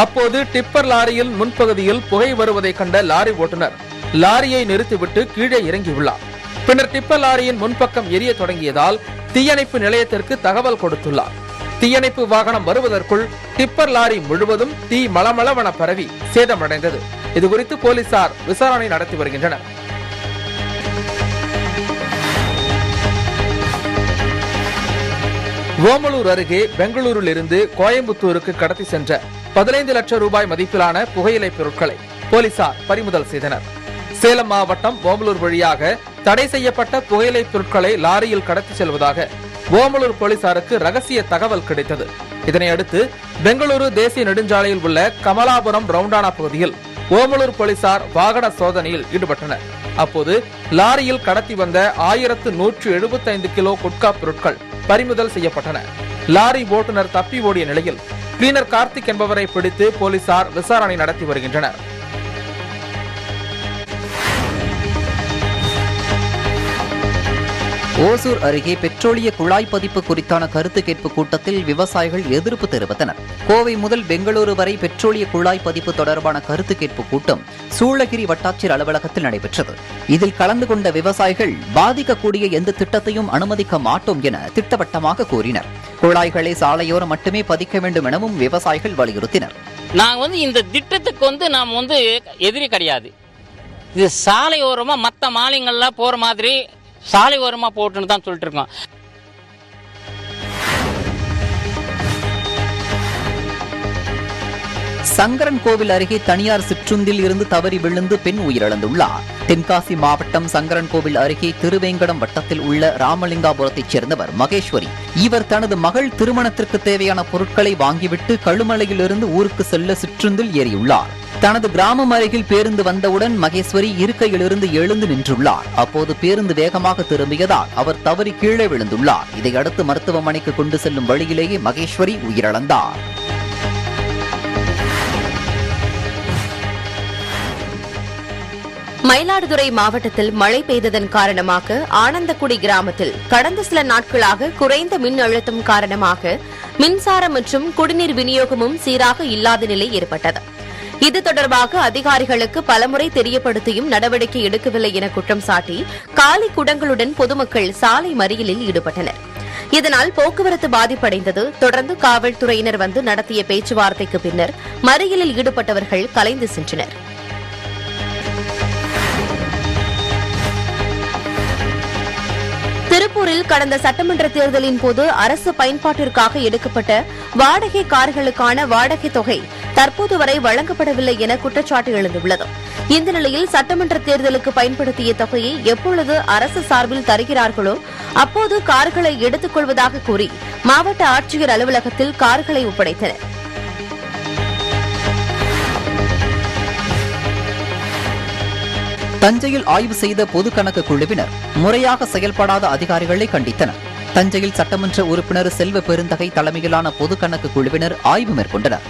அப்போது டிப்பர் லாரியில் முன்பகுதியில் புகை வருவதை கண்ட லாரி ஓட்டுநர் லாரியை நிறுத்திவிட்டு கீழே இறங்கியுள்ளார். பின்னர் டிப்பர் லாரியின் முன்பக்கம் எரிய தொடங்கியதால் தீயணைப்பு நிலையத்திற்கு தகவல் கொடுத்துள்ளார். தீயணைப்பு வாகனம் வருவதற்குள் டிப்பர் லாரி முழுவதும் தீ மளமளவன பரவி சேதமடைந்தது. இதுகுறித்து போலீசார் விசாரணை நடத்தி வருகின்றனர். ஓமலூர் அருகே பெங்களூரில் இருந்து கோயம்புத்தூருக்கு கடத்தி சென்ற பதினைந்து லட்சம் ரூபாய் மதிப்பிலான புகையிலை பொருட்களை போலீசார் பறிமுதல் செய்தனர். சேலம் மாவட்டம் ஓமலூர் வழியாக தடை செய்யப்பட்ட புகையிலை பொருட்களை லாரியில் கடத்தி செல்வதாக ஓமலூர் போலீசாருக்கு ரகசிய தகவல் கிடைத்தது. இதனையடுத்து பெங்களூரு தேசிய நெடுஞ்சாலையில் உள்ள கமலாபுரம் ரவுண்டானா பகுதியில் ஓமலூர் போலீசார் வாகன சோதனையில் ஈடுபட்டனர். அப்போது லாரியில் கடத்தி வந்த ஆயிரத்து நூற்று எழுபத்தி ஐந்து கிலோ குட்கா பொருட்கள் பறிமுதல் செய்யப்பட்டன. லாரி ஓட்டுநர் தப்பி ஓடிய நிலையில் கிளீனர் கார்த்திக் என்பவரை பிடித்து போலீசார் விசாரணை நடத்தி வருகின்றனர். ஓசூர் அருகே பெட்ரோலிய குழாய் பதிப்பு குறித்தான கருத்து கேட்பு கூட்டத்தில் விவசாயிகள் எதிர்ப்பு தெரிவித்தனர். கோவை முதல் பெங்களூரு வரை பெட்ரோலிய குழாய் பதிப்பு தொடர்பான கருத்து கேட்பு கூட்டம் சூளகிரி வட்டாட்சியர் அலுவலகத்தில் நடைபெற்றது. இதில் கலந்து கொண்ட விவசாயிகள் பாதிக்கக்கூடிய எந்த திட்டத்தையும் அனுமதிக்க மாட்டோம் என திட்டவட்டமாக கூறினர். குழாய்களை சாலையோரம் மட்டுமே பதிக்க வேண்டும் எனவும் விவசாயிகள் வலியுறுத்தினர். நாங்கள் வந்து இந்த திட்டத்துக்கு வந்து நாம் வந்து எதிரி கிடையாது. இது சாலையோரமா மற்ற மாநிலங்கள்லாம் போற மாதிரி சாலை ஓரமா போட்டுன்னு தான் சொல்லிட்டு இருக்கோம். சங்கரன் கோவில் அருகே தனியார் சிற்றுந்தில் இருந்து தவறி விழுந்து பெண் உயிரிழந்துள்ளார். தென்காசி மாவட்டம் சங்கரன் கோவில் அருகே திருவேங்கடம் வட்டத்தில் உள்ள ராமலிங்காபுரத்தைச் சேர்ந்தவர் மகேஸ்வரி. இவர் தனது மகள் திருமணத்திற்கு தேவையான பொருட்களை வாங்கிவிட்டு கழுமலையிலிருந்து ஊருக்கு செல்ல சிற்றுந்தில் ஏறியுள்ளார். தனது கிராமம் அருகில் பேருந்து வந்தவுடன் மகேஸ்வரி இருக்கையிலிருந்து எழுந்து நின்றுள்ளார். அப்போது பேருந்து வேகமாக திரும்பியதால் அவர் தவறி கீழே விழுந்துள்ளார். இதையடுத்து மருத்துவமனைக்கு கொண்டு செல்லும் வழியிலேயே மகேஸ்வரி உயிரிழந்தார். மயிலாடுதுறை மாவட்டத்தில் மழை பெய்ததன் காரணமாக ஆனந்தக்குடி கிராமத்தில் கடந்த சில நாட்களாக குறைந்த மின் அழுத்தம் காரணமாக மின்சாரம் மற்றும் குடிநீர் விநியோகமும் சீராக இல்லாத நிலை ஏற்பட்டது. இது தொடர்பாக அதிகாரிகளுக்கு பலமுறை தெரியப்படுத்தியும் நடவடிக்கை எடுக்கவில்லை என குற்றம் சாட்டி காலி குடங்களுடன் பொதுமக்கள் சாலை மறியலில் ஈடுபட்டனர். இதனால் போக்குவரத்து பாதிப்படைந்தது. தொடர்ந்து காவல்துறையினர் வந்து நடத்திய பேச்சுவார்த்தைக்கு பின்னர் மறியலில் ஈடுபட்டவர்கள் கலைந்து சென்றனர். திருப்பூரில் கடந்த சட்டமன்ற தேர்தலின் போது அரசு பயன்பாட்டிற்காக எடுக்கப்பட்ட வாடகை கார்களுக்கான வாடகை தொகை தற்போது வரை வழங்கப்படவில்லை என குற்றச்சாட்டு எழுந்துள்ளது. இந்த நிலையில் சட்டமன்ற தேர்தலுக்கு பயன்படுத்திய தொகையை எப்பொழுது அரசு சார்பில் தருகிறார்களோ அப்போது கார்களை எடுத்துக் கொள்வதாக கூறி மாவட்ட ஆட்சியர் அலுவலகத்தில் கார்களை ஒப்படைத்தனர். தஞ்சையில் ஆய்வு செய்த பொது கணக்கு குழுவினர் முறையாக செயல்படாத அதிகாரிகளை கண்டித்தனர். தஞ்சையில் சட்டமன்ற உறுப்பினர் செல்வ பெருந்தகை தலைமையிலான பொது கணக்கு குழுவினர் ஆய்வு மேற்கொண்டனர்.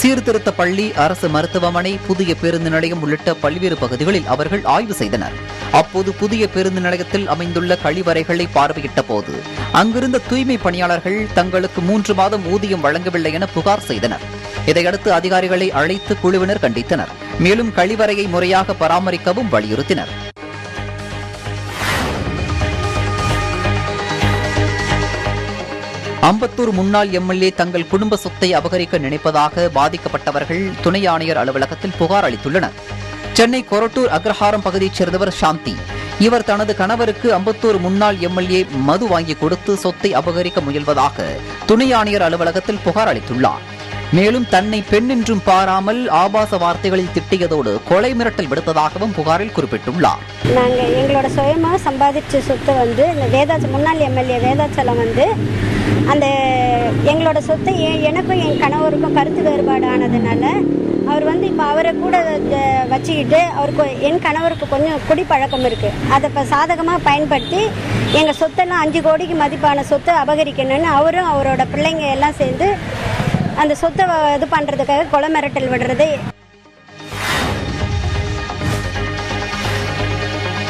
சீர்திருத்த பள்ளி, அரசு மருத்துவமனை, புதிய பேருந்து நிலையம் உள்ளிட்ட பல்வேறு பகுதிகளில் அவர்கள் ஆய்வு செய்தனர். அப்போது புதிய பேருந்து நிலையத்தில் அமைந்துள்ள கழிவறைகளை பார்வையிட்ட போது அங்கிருந்த தூய்மை பணியாளர்கள் தங்களுக்கு மூன்று மாதம் ஊதியம் வழங்கவில்லை என புகார் செய்தனர். இதையடுத்து அதிகாரிகளை அழைத்து குழுவினர் கண்டித்தனர். மேலும் கழிவறையை முறையாக பராமரிக்கவும் வலியுறுத்தினர். அம்பத்தூர் முன்னாள் எம்எல்ஏ தங்கள் குடும்ப சொத்தை அபகரிக்க நினைப்பதாக பாதிக்கப்பட்டவர்கள் துணை ஆணையர் அலுவலகத்தில் புகார் அளித்துள்ளனர். சென்னை கொரட்டூர் அக்ரஹாரம் பகுதியைச் சேர்ந்தவர் சாந்தி. இவர் தனது கணவருக்கு அம்பத்தூர் முன்னாள் எம்எல்ஏ மது வாங்கி கொடுத்து சொத்தை அபகரிக்க முயல்வதாக துணை ஆணையர் அலுவலகத்தில் புகார் அளித்துள்ளார். மேலும் தன்னை பெண் என்றும் பாராமல் ஆபாச வார்த்தைகளில் திட்டியதோடு கொலை மிரட்டல் விடுத்ததாகவும் புகாரில் குறிப்பிட்டுள்ளார். நாங்கள் எங்களோட சுயமாக சம்பாதிச்ச சொத்தை வந்து இந்த வேதாச்சலம் முன்னாள் எம்எல்ஏ வேதாச்சலம் வந்து அந்த எங்களோட சொத்தை எனக்கும் என் கணவருக்கும் கருத்து வேறுபாடு ஆனதுனால அவர் வந்து இப்போ அவரை கூட வச்சுக்கிட்டு அவருக்கு என் கணவருக்கு கொஞ்சம் குடிப்பழக்கம் இருக்குது. அதை இப்போ சாதகமாக பயன்படுத்தி எங்கள் சொத்தெல்லாம் அஞ்சு கோடிக்கு மதிப்பான சொத்தை அபகரிக்கணும்னு அவரும் அவரோட பிள்ளைங்க எல்லாம் சேர்ந்து அந்த சொத்தை இது பண்றதுக்காக கொலை மிரட்டல் விடுறது.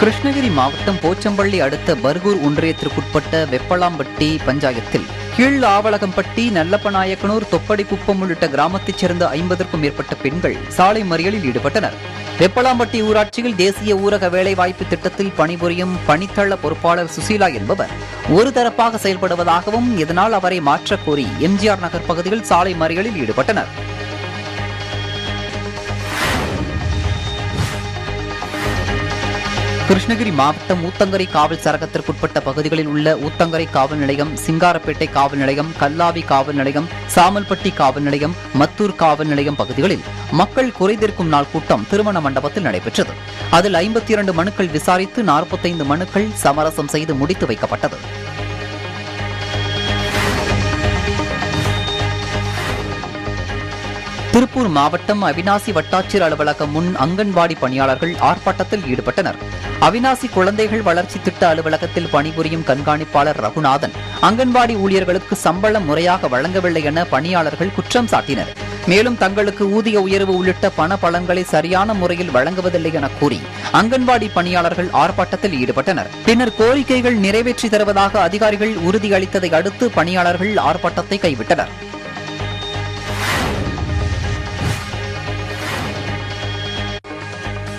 கிருஷ்ணகிரி மாவட்டம் போச்சம்பள்ளி அடுத்த பர்கூர் ஒன்றியத்திற்குட்பட்ட வெப்பலாம்பட்டி பஞ்சாயத்தில் கீழ் ஆவலகம்பட்டி, நல்லப்பநாயக்கனூர், தொப்படிக்குப்பம் உள்ளிட்ட கிராமத்தைச் சேர்ந்த ஐம்பதற்கும் மேற்பட்ட பெண்கள் சாலை மறியலில் ஈடுபட்டனர். வெப்பலாம்பட்டி ஊராட்சியில் தேசிய ஊரக வேலைவாய்ப்பு திட்டத்தில் பணிபுரியும் பணித்தள பொறுப்பாளர் சுசீலா என்பவர் ஒரு தரப்பாக செயல்படுவதாகவும் இதனால் அவரை மாற்றக் கோரி எம்ஜிஆர் நகர் பகுதியில் சாலை மறியலில் ஈடுபட்டனர். கிருஷ்ணகிரி மாவட்டம் ஊத்தங்கரை காவல் சரகத்திற்குட்பட்ட பகுதிகளில் உள்ள ஊத்தங்கரை காவல் நிலையம், சிங்காரப்பேட்டை காவல் நிலையம், கல்லாவி காவல் நிலையம், சாமல்பட்டி காவல் நிலையம், மத்தூர் காவல் நிலையம் பகுதிகளில் மக்கள் குறைதீர்க்கும் நாள் கூட்டம் திருமண மண்டபத்தில் நடைபெற்றது. அதில் ஐம்பத்தி இரண்டு மனுக்கள் விசாரித்து நாற்பத்தைந்து மனுக்கள் சமரசம் செய்து முடித்து வைக்கப்பட்டது. திருப்பூர் மாவட்டம் அவிநாசி வட்டாட்சியர் அலுவலகம் முன் அங்கன்வாடி பணியாளர்கள் ஆர்ப்பாட்டத்தில் ஈடுபட்டனர். அவிநாசி குழந்தைகள் வளர்ச்சி திட்ட அலுவலகத்தில் பணிபுரியும் கண்காணிப்பாளர் ரகுநாதன் அங்கன்வாடி ஊழியர்களுக்கு சம்பளம் முறையாக வழங்கவில்லை என பணியாளர்கள் குற்றம் சாட்டினர். மேலும் தங்களுக்கு ஊதிய உயர்வு உள்ளிட்ட பண பலன்களை சரியான முறையில் வழங்குவதில்லை என கூறி அங்கன்வாடி பணியாளர்கள் ஆர்ப்பாட்டத்தில் ஈடுபட்டனர். பின்னர் கோரிக்கைகள் நிறைவேற்றி தருவதாக அதிகாரிகள் உறுதியளித்ததை அடுத்து பணியாளர்கள் ஆர்ப்பாட்டத்தை கைவிட்டனர்.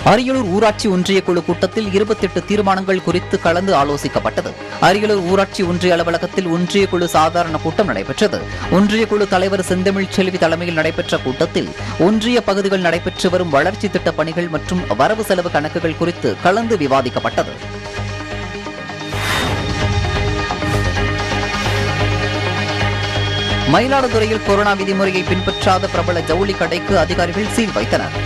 அரியலூர் ஊராட்சி ஒன்றிய குழு கூட்டத்தில் இருபத்தி எட்டு தீர்மானங்கள் குறித்து கலந்து ஆலோசிக்கப்பட்டது. அரியலூர் ஊராட்சி ஒன்றிய அலுவலகத்தில் ஒன்றிய குழு சாதாரண கூட்டம் நடைபெற்றது. ஒன்றிய குழு தலைவர் செந்தமிழ் செல்வி தலைமையில் நடைபெற்ற கூட்டத்தில் ஒன்றிய பகுதிகள் நடைபெற்று வரும் வளர்ச்சி திட்ட பணிகள் மற்றும் வரவு செலவு கணக்குகள் குறித்து கலந்து விவாதிக்கப்பட்டது. மயிலாடுதுறையில் கொரோனா விதிமுறையை பின்பற்றாத பிரபல ஜவுளி கடைக்கு அதிகாரிகள் சீல் வைத்தனர்.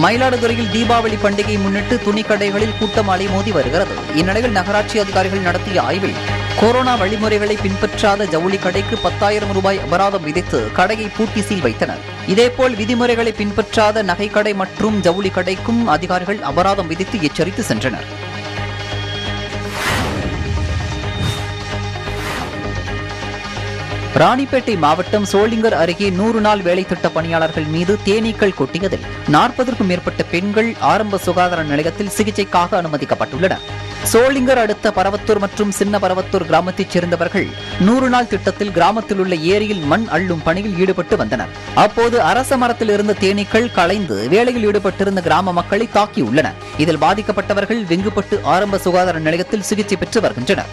மயிலாடுதுறையில் தீபாவளி பண்டிகையை முன்னிட்டு துணிக்கடைகளில் கூட்டம் அலைமோதி வருகிறது. இந்நிலையில் நகராட்சி அதிகாரிகள் நடத்திய ஆய்வில் கொரோனா வழிமுறைகளை பின்பற்றாத ஜவுளி கடைக்கு பத்தாயிரம் ரூபாய் அபராதம் விதித்து கடையை பூட்டி சீல் வைத்தனர். இதேபோல் விதிமுறைகளை பின்பற்றாத நகைக்கடை மற்றும் ஜவுளி கடைக்கும் அதிகாரிகள் அபராதம் விதித்து எச்சரித்து சென்றனர். ராணிப்பேட்டை மாவட்டம் சோளிங்கர் அருகே நூறு நாள் வேலை திட்ட பணியாளர்கள் மீது தேனீக்கள் கொட்டியதில் நாற்பதற்கும் மேற்பட்ட பெண்கள் ஆரம்ப சுகாதார நிலையத்தில் சிகிச்சைக்காக அனுமதிக்கப்பட்டுள்ளனர். சோளிங்கர் அடுத்த பரவத்தூர் மற்றும் சின்ன பரவத்தூர் கிராமத்தைச் சேர்ந்தவர்கள் நூறு நாள் திட்டத்தில் கிராமத்தில் உள்ள ஏரியில் மண் அள்ளும் பணியில் ஈடுபட்டு வந்தனர். அப்போது அரச மரத்தில் இருந்த தேனீக்கள் களைந்து வேலையில் ஈடுபட்டிருந்த கிராம மக்களை தாக்கியுள்ளன. இதில் பாதிக்கப்பட்டவர்கள் வெங்குப்பட்டு ஆரம்ப சுகாதார நிலையத்தில் சிகிச்சை பெற்று வருகின்றனர்.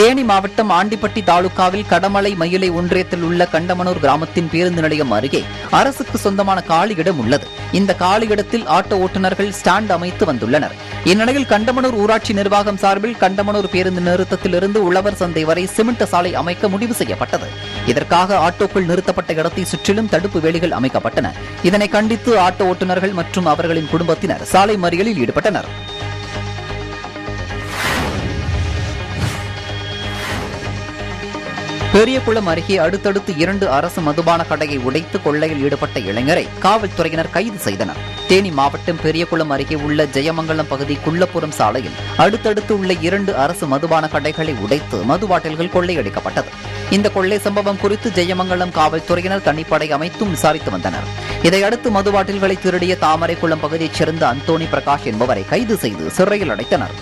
தேனி மாவட்டம் ஆண்டிப்பட்டி தாலுகாவில் கடமலை மயிலை ஒன்றியத்தில் உள்ள கண்டமனூர் கிராமத்தின் பேருந்து நிலையம் அருகே அரசுக்கு சொந்தமான காலியிடம் உள்ளது. இந்த காலியிடத்தில் ஆட்டோ ஓட்டுநர்கள் ஸ்டாண்ட் அமைத்து வந்துள்ளனர். இந்நிலையில் கண்டமனூர் ஊராட்சி நிர்வாகம் சார்பில் கண்டமனூர் பேருந்து நிறுத்தத்திலிருந்து உழவர் சந்தை வரை சிமெண்ட் சாலை அமைக்க முடிவு செய்யப்பட்டது. இதற்காக ஆட்டோக்கள் நிறுத்தப்பட்ட இடத்தை சுற்றிலும் தடுப்பு வேலிகள் அமைக்கப்பட்டன. இதனை கண்டித்து ஆட்டோ ஓட்டுநர்கள் மற்றும் அவர்களின் குடும்பத்தினர் சாலை மறியலில் ஈடுபட்டனர். பெரியகுளம் அருகே அடுத்தடுத்து இரண்டு அரசு மதுபான கடையை உடைத்து கொள்ளையில் ஈடுபட்ட இளைஞரை காவல்துறையினர் கைது செய்தனர். தேனி மாவட்டம் பெரியகுளம் அருகே உள்ள ஜெயமங்கலம் பகுதி குள்ளப்புறம் சாலையில் அடுத்தடுத்து உள்ள இரண்டு அரசு மதுபான கடைகளை உடைத்து மது பாட்டில்கள் கொள்ளையடிக்கப்பட்டது. இந்த கொள்ளை சம்பவம் குறித்து ஜெயமங்கலம் காவல்துறையினர் தனிப்படை அமைத்தும் விசாரித்து வந்தனர். இதையடுத்து மது பாட்டில்களை திருடிய தாமரைக்குளம் பகுதியைச் சேர்ந்த அந்தோணி பிரகாஷ் என்பவரை கைது செய்து சிறையில் அடைத்தனர்.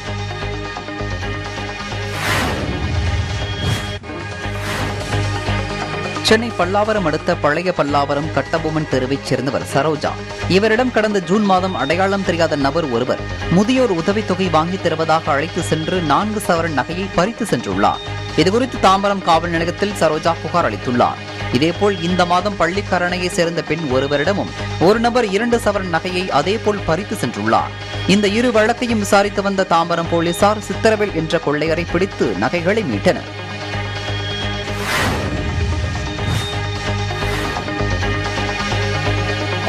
சென்னை பல்லாவரம் அடுத்த பழைய பல்லாவரம் கட்டபொம்மன் தெருவைச் சேர்ந்தவர் சரோஜா. இவரிடம் கடந்த ஜூன் மாதம் அடையாளம் தெரியாத நபர் ஒருவர் முதியோர் உதவித்தொகை வாங்கி தருவதாக அழைத்து சென்று நான்கு சவரன் நகையை பறித்து சென்றுள்ளார். இதுகுறித்து தாம்பரம் காவல் நிலையத்தில் சரோஜா புகார் அளித்துள்ளார். இதேபோல் இந்த மாதம் பள்ளிக்கரணையை சேர்ந்த பெண் ஒருவரிடமும் ஒரு நபர் இரண்டு சவரன் நகையை அதேபோல் பறித்து சென்றுள்ளார். இந்த இரு வழக்கையும் விசாரித்து வந்த தாம்பரம் போலீசார் சித்திரவேல் என்ற கொள்ளையரை பிடித்து நகைகளை மீட்டனர்.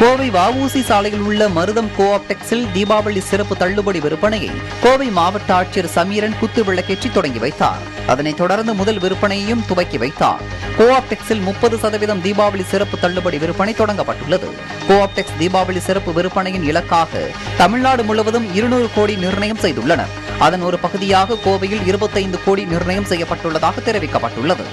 கோவை வஉசி சாலையில் உள்ள மருதம் கோஆப்டெக்ஸில் தீபாவளி சிறப்பு தள்ளுபடி விற்பனையை கோவை மாவட்ட ஆட்சியர் சமீரன் குத்து விளக்கேற்றி தொடங்கி வைத்தார். அதனைத் தொடர்ந்து முதல் விற்பனையையும் துவக்கி வைத்தார். கோஆப்டெக்ஸில் முப்பது சதவீதம் தீபாவளி சிறப்பு தள்ளுபடி விற்பனை தொடங்கப்பட்டுள்ளது. கோஆப்டெக்ஸ் தீபாவளி சிறப்பு விற்பனையின் இலக்காக தமிழ்நாடு முழுவதும் இருநூறு கோடி நிர்ணயம் செய்துள்ளனர். அதன் ஒரு பகுதியாக கோவையில் இருபத்தைந்து கோடி நிர்ணயம் செய்யப்பட்டுள்ளதாக தெரிவிக்கப்பட்டுள்ளது.